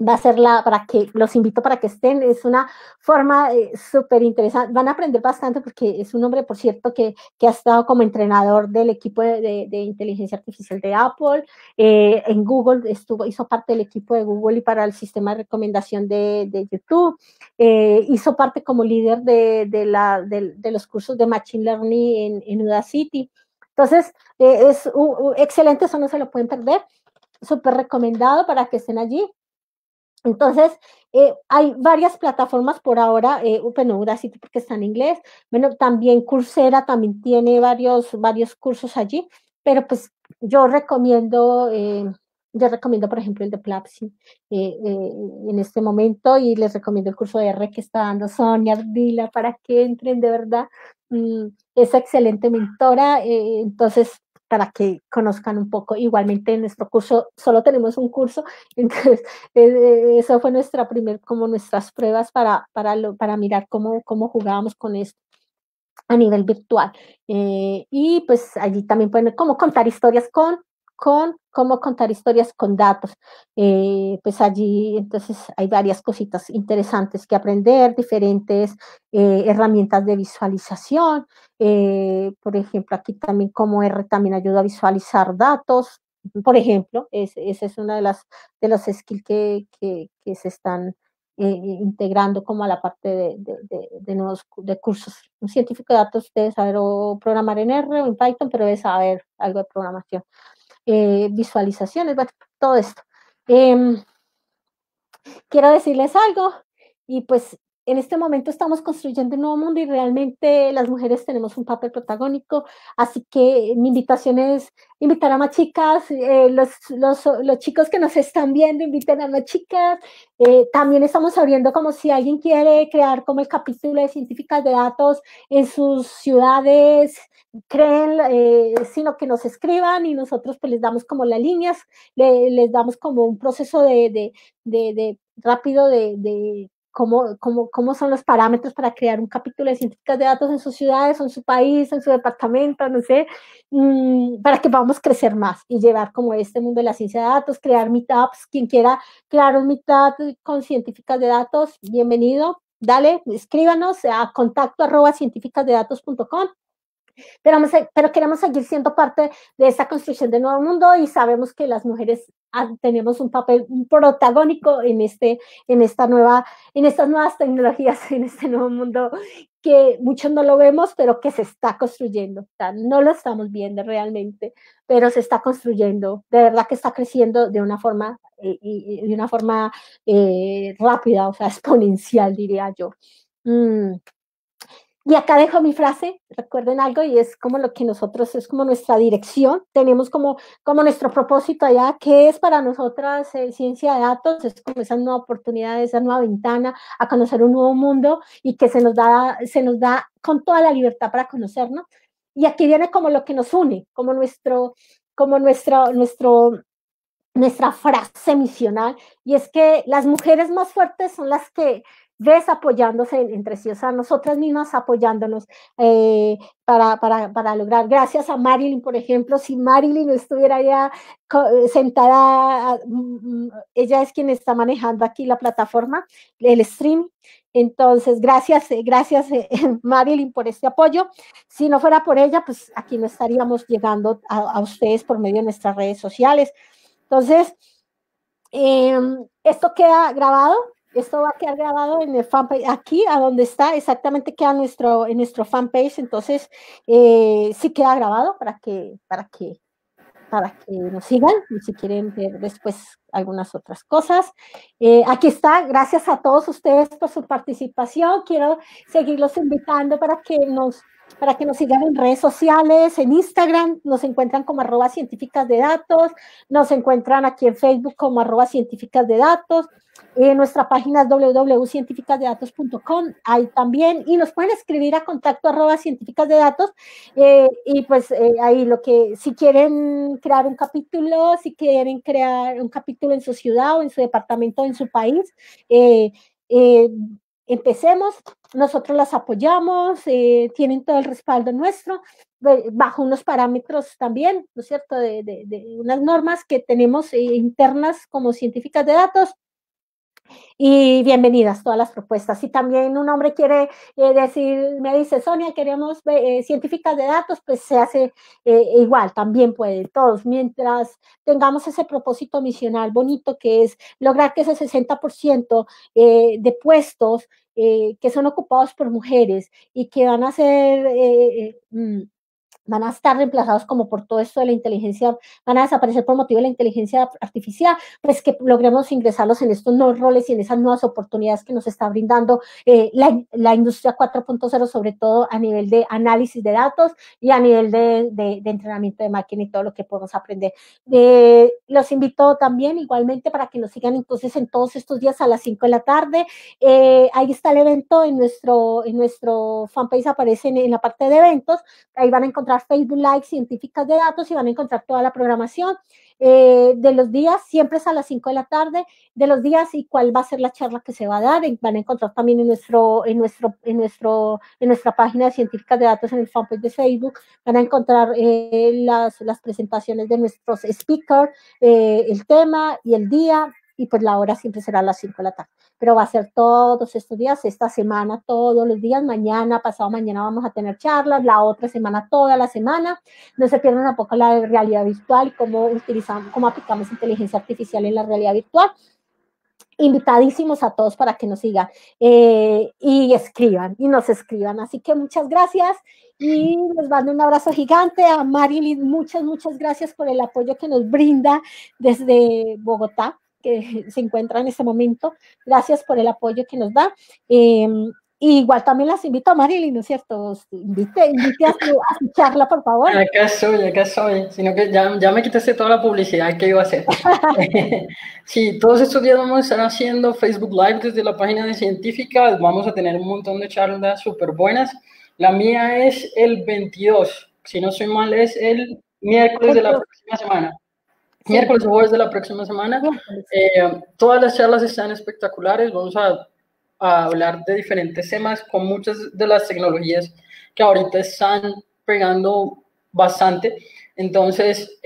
Va a ser para que los invito para que estén, es una forma súper interesante, van a aprender bastante porque es un hombre, por cierto, que ha estado como entrenador del equipo de inteligencia artificial de Apple, en Google, hizo parte del equipo de Google y para el sistema de recomendación de YouTube, hizo parte como líder de los cursos de Machine Learning en Udacity. Entonces, es excelente, eso no se lo pueden perder, súper recomendado para que estén allí. Entonces, hay varias plataformas por ahora, bueno, Udacity porque está en inglés, bueno, también Coursera también tiene varios cursos allí, pero pues yo recomiendo, por ejemplo, el de Plapsi en este momento y les recomiendo el curso de R que está dando Sonia Ardila para que entren, de verdad, es excelente mentora, entonces, para que conozcan un poco. Igualmente en nuestro curso, solo tenemos un curso, entonces eso fue nuestras pruebas para mirar cómo jugábamos con esto a nivel virtual. Y pues allí también pueden cómo contar historias cómo contar historias con datos. Pues allí entonces hay varias cositas interesantes que aprender, diferentes herramientas de visualización. Por ejemplo, aquí también como R también ayuda a visualizar datos. Por ejemplo, esa es una de los skills que se están integrando como a la parte de nuevos cursos. Un científico de datos debe saber o programar en R o en Python, pero debe saber algo de programación. Visualizaciones, bueno, todo esto. Quiero decirles algo, y pues en este momento estamos construyendo un nuevo mundo y realmente las mujeres tenemos un papel protagónico, así que mi invitación es invitar a más chicas, los chicos que nos están viendo, inviten a más chicas. También estamos abriendo como si alguien quiere crear como el capítulo de científicas de datos en sus ciudades, sino que nos escriban y nosotros pues les damos como las líneas, les damos como un proceso rápido de cómo son los parámetros para crear un capítulo de científicas de datos en sus ciudades, en su país, en su departamento, no sé, para que podamos crecer más y llevar como este mundo de la ciencia de datos, crear meetups, quien quiera crear un meetup con científicas de datos, bienvenido, dale, escríbanos a contacto@cientificasdedatos.com. Pero queremos seguir siendo parte de esta construcción del nuevo mundo y sabemos que las mujeres tenemos un papel protagónico en estas nuevas tecnologías, en este nuevo mundo que muchos no lo vemos, pero que se está construyendo. O sea, no lo estamos viendo realmente, pero se está construyendo. De verdad que está creciendo de una forma, rápida, o sea, exponencial, diría yo. Y acá dejo mi frase, recuerden algo, y es como lo que nosotros, es como nuestra dirección, tenemos como nuestro propósito allá, que es para nosotras ciencia de datos, es como esa nueva oportunidad, esa nueva ventana a conocer un nuevo mundo y que se nos da con toda la libertad para conocernos. Y aquí viene como lo que nos une, nuestra frase misional, y es que las mujeres más fuertes son las que desapoyándose entre sí, o sea, nosotras mismas apoyándonos para lograr. Gracias a Marilyn, por ejemplo, si Marilyn estuviera ya sentada, ella es quien está manejando aquí la plataforma, el stream. Entonces, gracias Marilyn por este apoyo. Si no fuera por ella, pues aquí no estaríamos llegando a ustedes por medio de nuestras redes sociales. Entonces, Esto queda grabado, esto va a quedar grabado en el fanpage, aquí a donde está, exactamente queda en nuestro fanpage, entonces sí queda grabado para que nos sigan, y si quieren ver después algunas otras cosas. Aquí está, gracias a todos ustedes por su participación. Quiero seguirlos invitando para que nos sigan en redes sociales, en Instagram, nos encuentran como @cientificasdedatos, nos encuentran aquí en Facebook como @cientificasdedatos, nuestra página es www.cientificasdedatos.com, ahí también, y nos pueden escribir a contacto @cientificasdedatos, y pues ahí lo que, si quieren crear un capítulo, si quieren crear un capítulo en su ciudad o en su departamento o en su país, empecemos, nosotros las apoyamos, tienen todo el respaldo nuestro, bajo unos parámetros también, ¿no es cierto?, de unas normas que tenemos internas como científicas de datos, y bienvenidas todas las propuestas. Si también un hombre quiere decir, me dice, Sonia, queremos científicas de datos, pues se hace igual, también puede, todos, mientras tengamos ese propósito misional bonito que es lograr que ese 60% de puestos que son ocupados por mujeres y que van a ser, van a estar reemplazados como por todo esto de la inteligencia, van a desaparecer por motivo de la inteligencia artificial, pues que logremos ingresarlos en estos nuevos roles y en esas nuevas oportunidades que nos está brindando la industria 4.0, sobre todo a nivel de análisis de datos y a nivel de entrenamiento de máquina y todo lo que podemos aprender. Los invito también igualmente para que nos sigan entonces en todos estos días a las 5 de la tarde. Ahí está el evento, en nuestro fanpage aparece en la parte de eventos, ahí van a encontrar Facebook Live, Científicas de Datos, y van a encontrar toda la programación de los días, siempre es a las 5 de la tarde, de los días, y cuál va a ser la charla que se va a dar. Van a encontrar también en nuestra página de Científicas de Datos, en el fanpage de Facebook, van a encontrar las presentaciones de nuestros speakers, el tema y el día, y pues la hora siempre será a las 5 de la tarde. Pero va a ser todos estos días, esta semana, todos los días, mañana, pasado mañana vamos a tener charlas, la otra semana, toda la semana. No se pierdan tampoco la de realidad virtual, cómo aplicamos inteligencia artificial en la realidad virtual. Invitadísimos a todos para que nos sigan y escriban, y nos escriban. Así que muchas gracias y les mando un abrazo gigante a Marilyn. Muchas, muchas gracias por el apoyo que nos brinda desde Bogotá, que se encuentra en este momento. Gracias por el apoyo que nos da. Y igual también las invito a Marilyn, ¿no es cierto? Invite a su charla, por favor. Acá soy. Sino que ya me quitaste toda la publicidad que iba a hacer. Sí, todos estos días vamos a estar haciendo Facebook Live desde la página de Científicas. Vamos a tener un montón de charlas súper buenas. La mía es el 22. Si no soy mal, es el miércoles de la próxima semana. Miércoles o jueves de la próxima semana. Todas las charlas están espectaculares. Vamos a hablar de diferentes temas con muchas de las tecnologías que ahorita están pegando bastante. Entonces,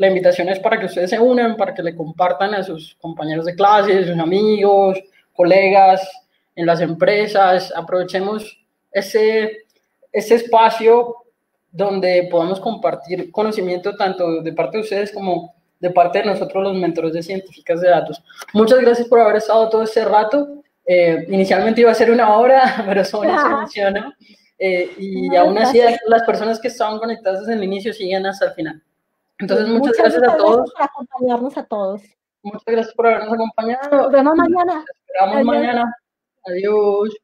la invitación es para que ustedes se unan, para que le compartan a sus compañeros de clase, sus amigos, colegas, en las empresas. Aprovechemos ese espacio donde podamos compartir conocimiento tanto de parte de ustedes como de parte de nosotros, los mentores de Científicas de Datos. Muchas gracias por haber estado todo este rato. Inicialmente iba a ser una hora, pero Sonia se emociona. Y aún así, las personas que estaban conectadas desde el inicio siguen hasta el final. Entonces, muchas gracias a todos. Muchas gracias por acompañarnos a todos. Muchas gracias por habernos acompañado. Nos vemos mañana. Nos esperamos mañana. Adiós.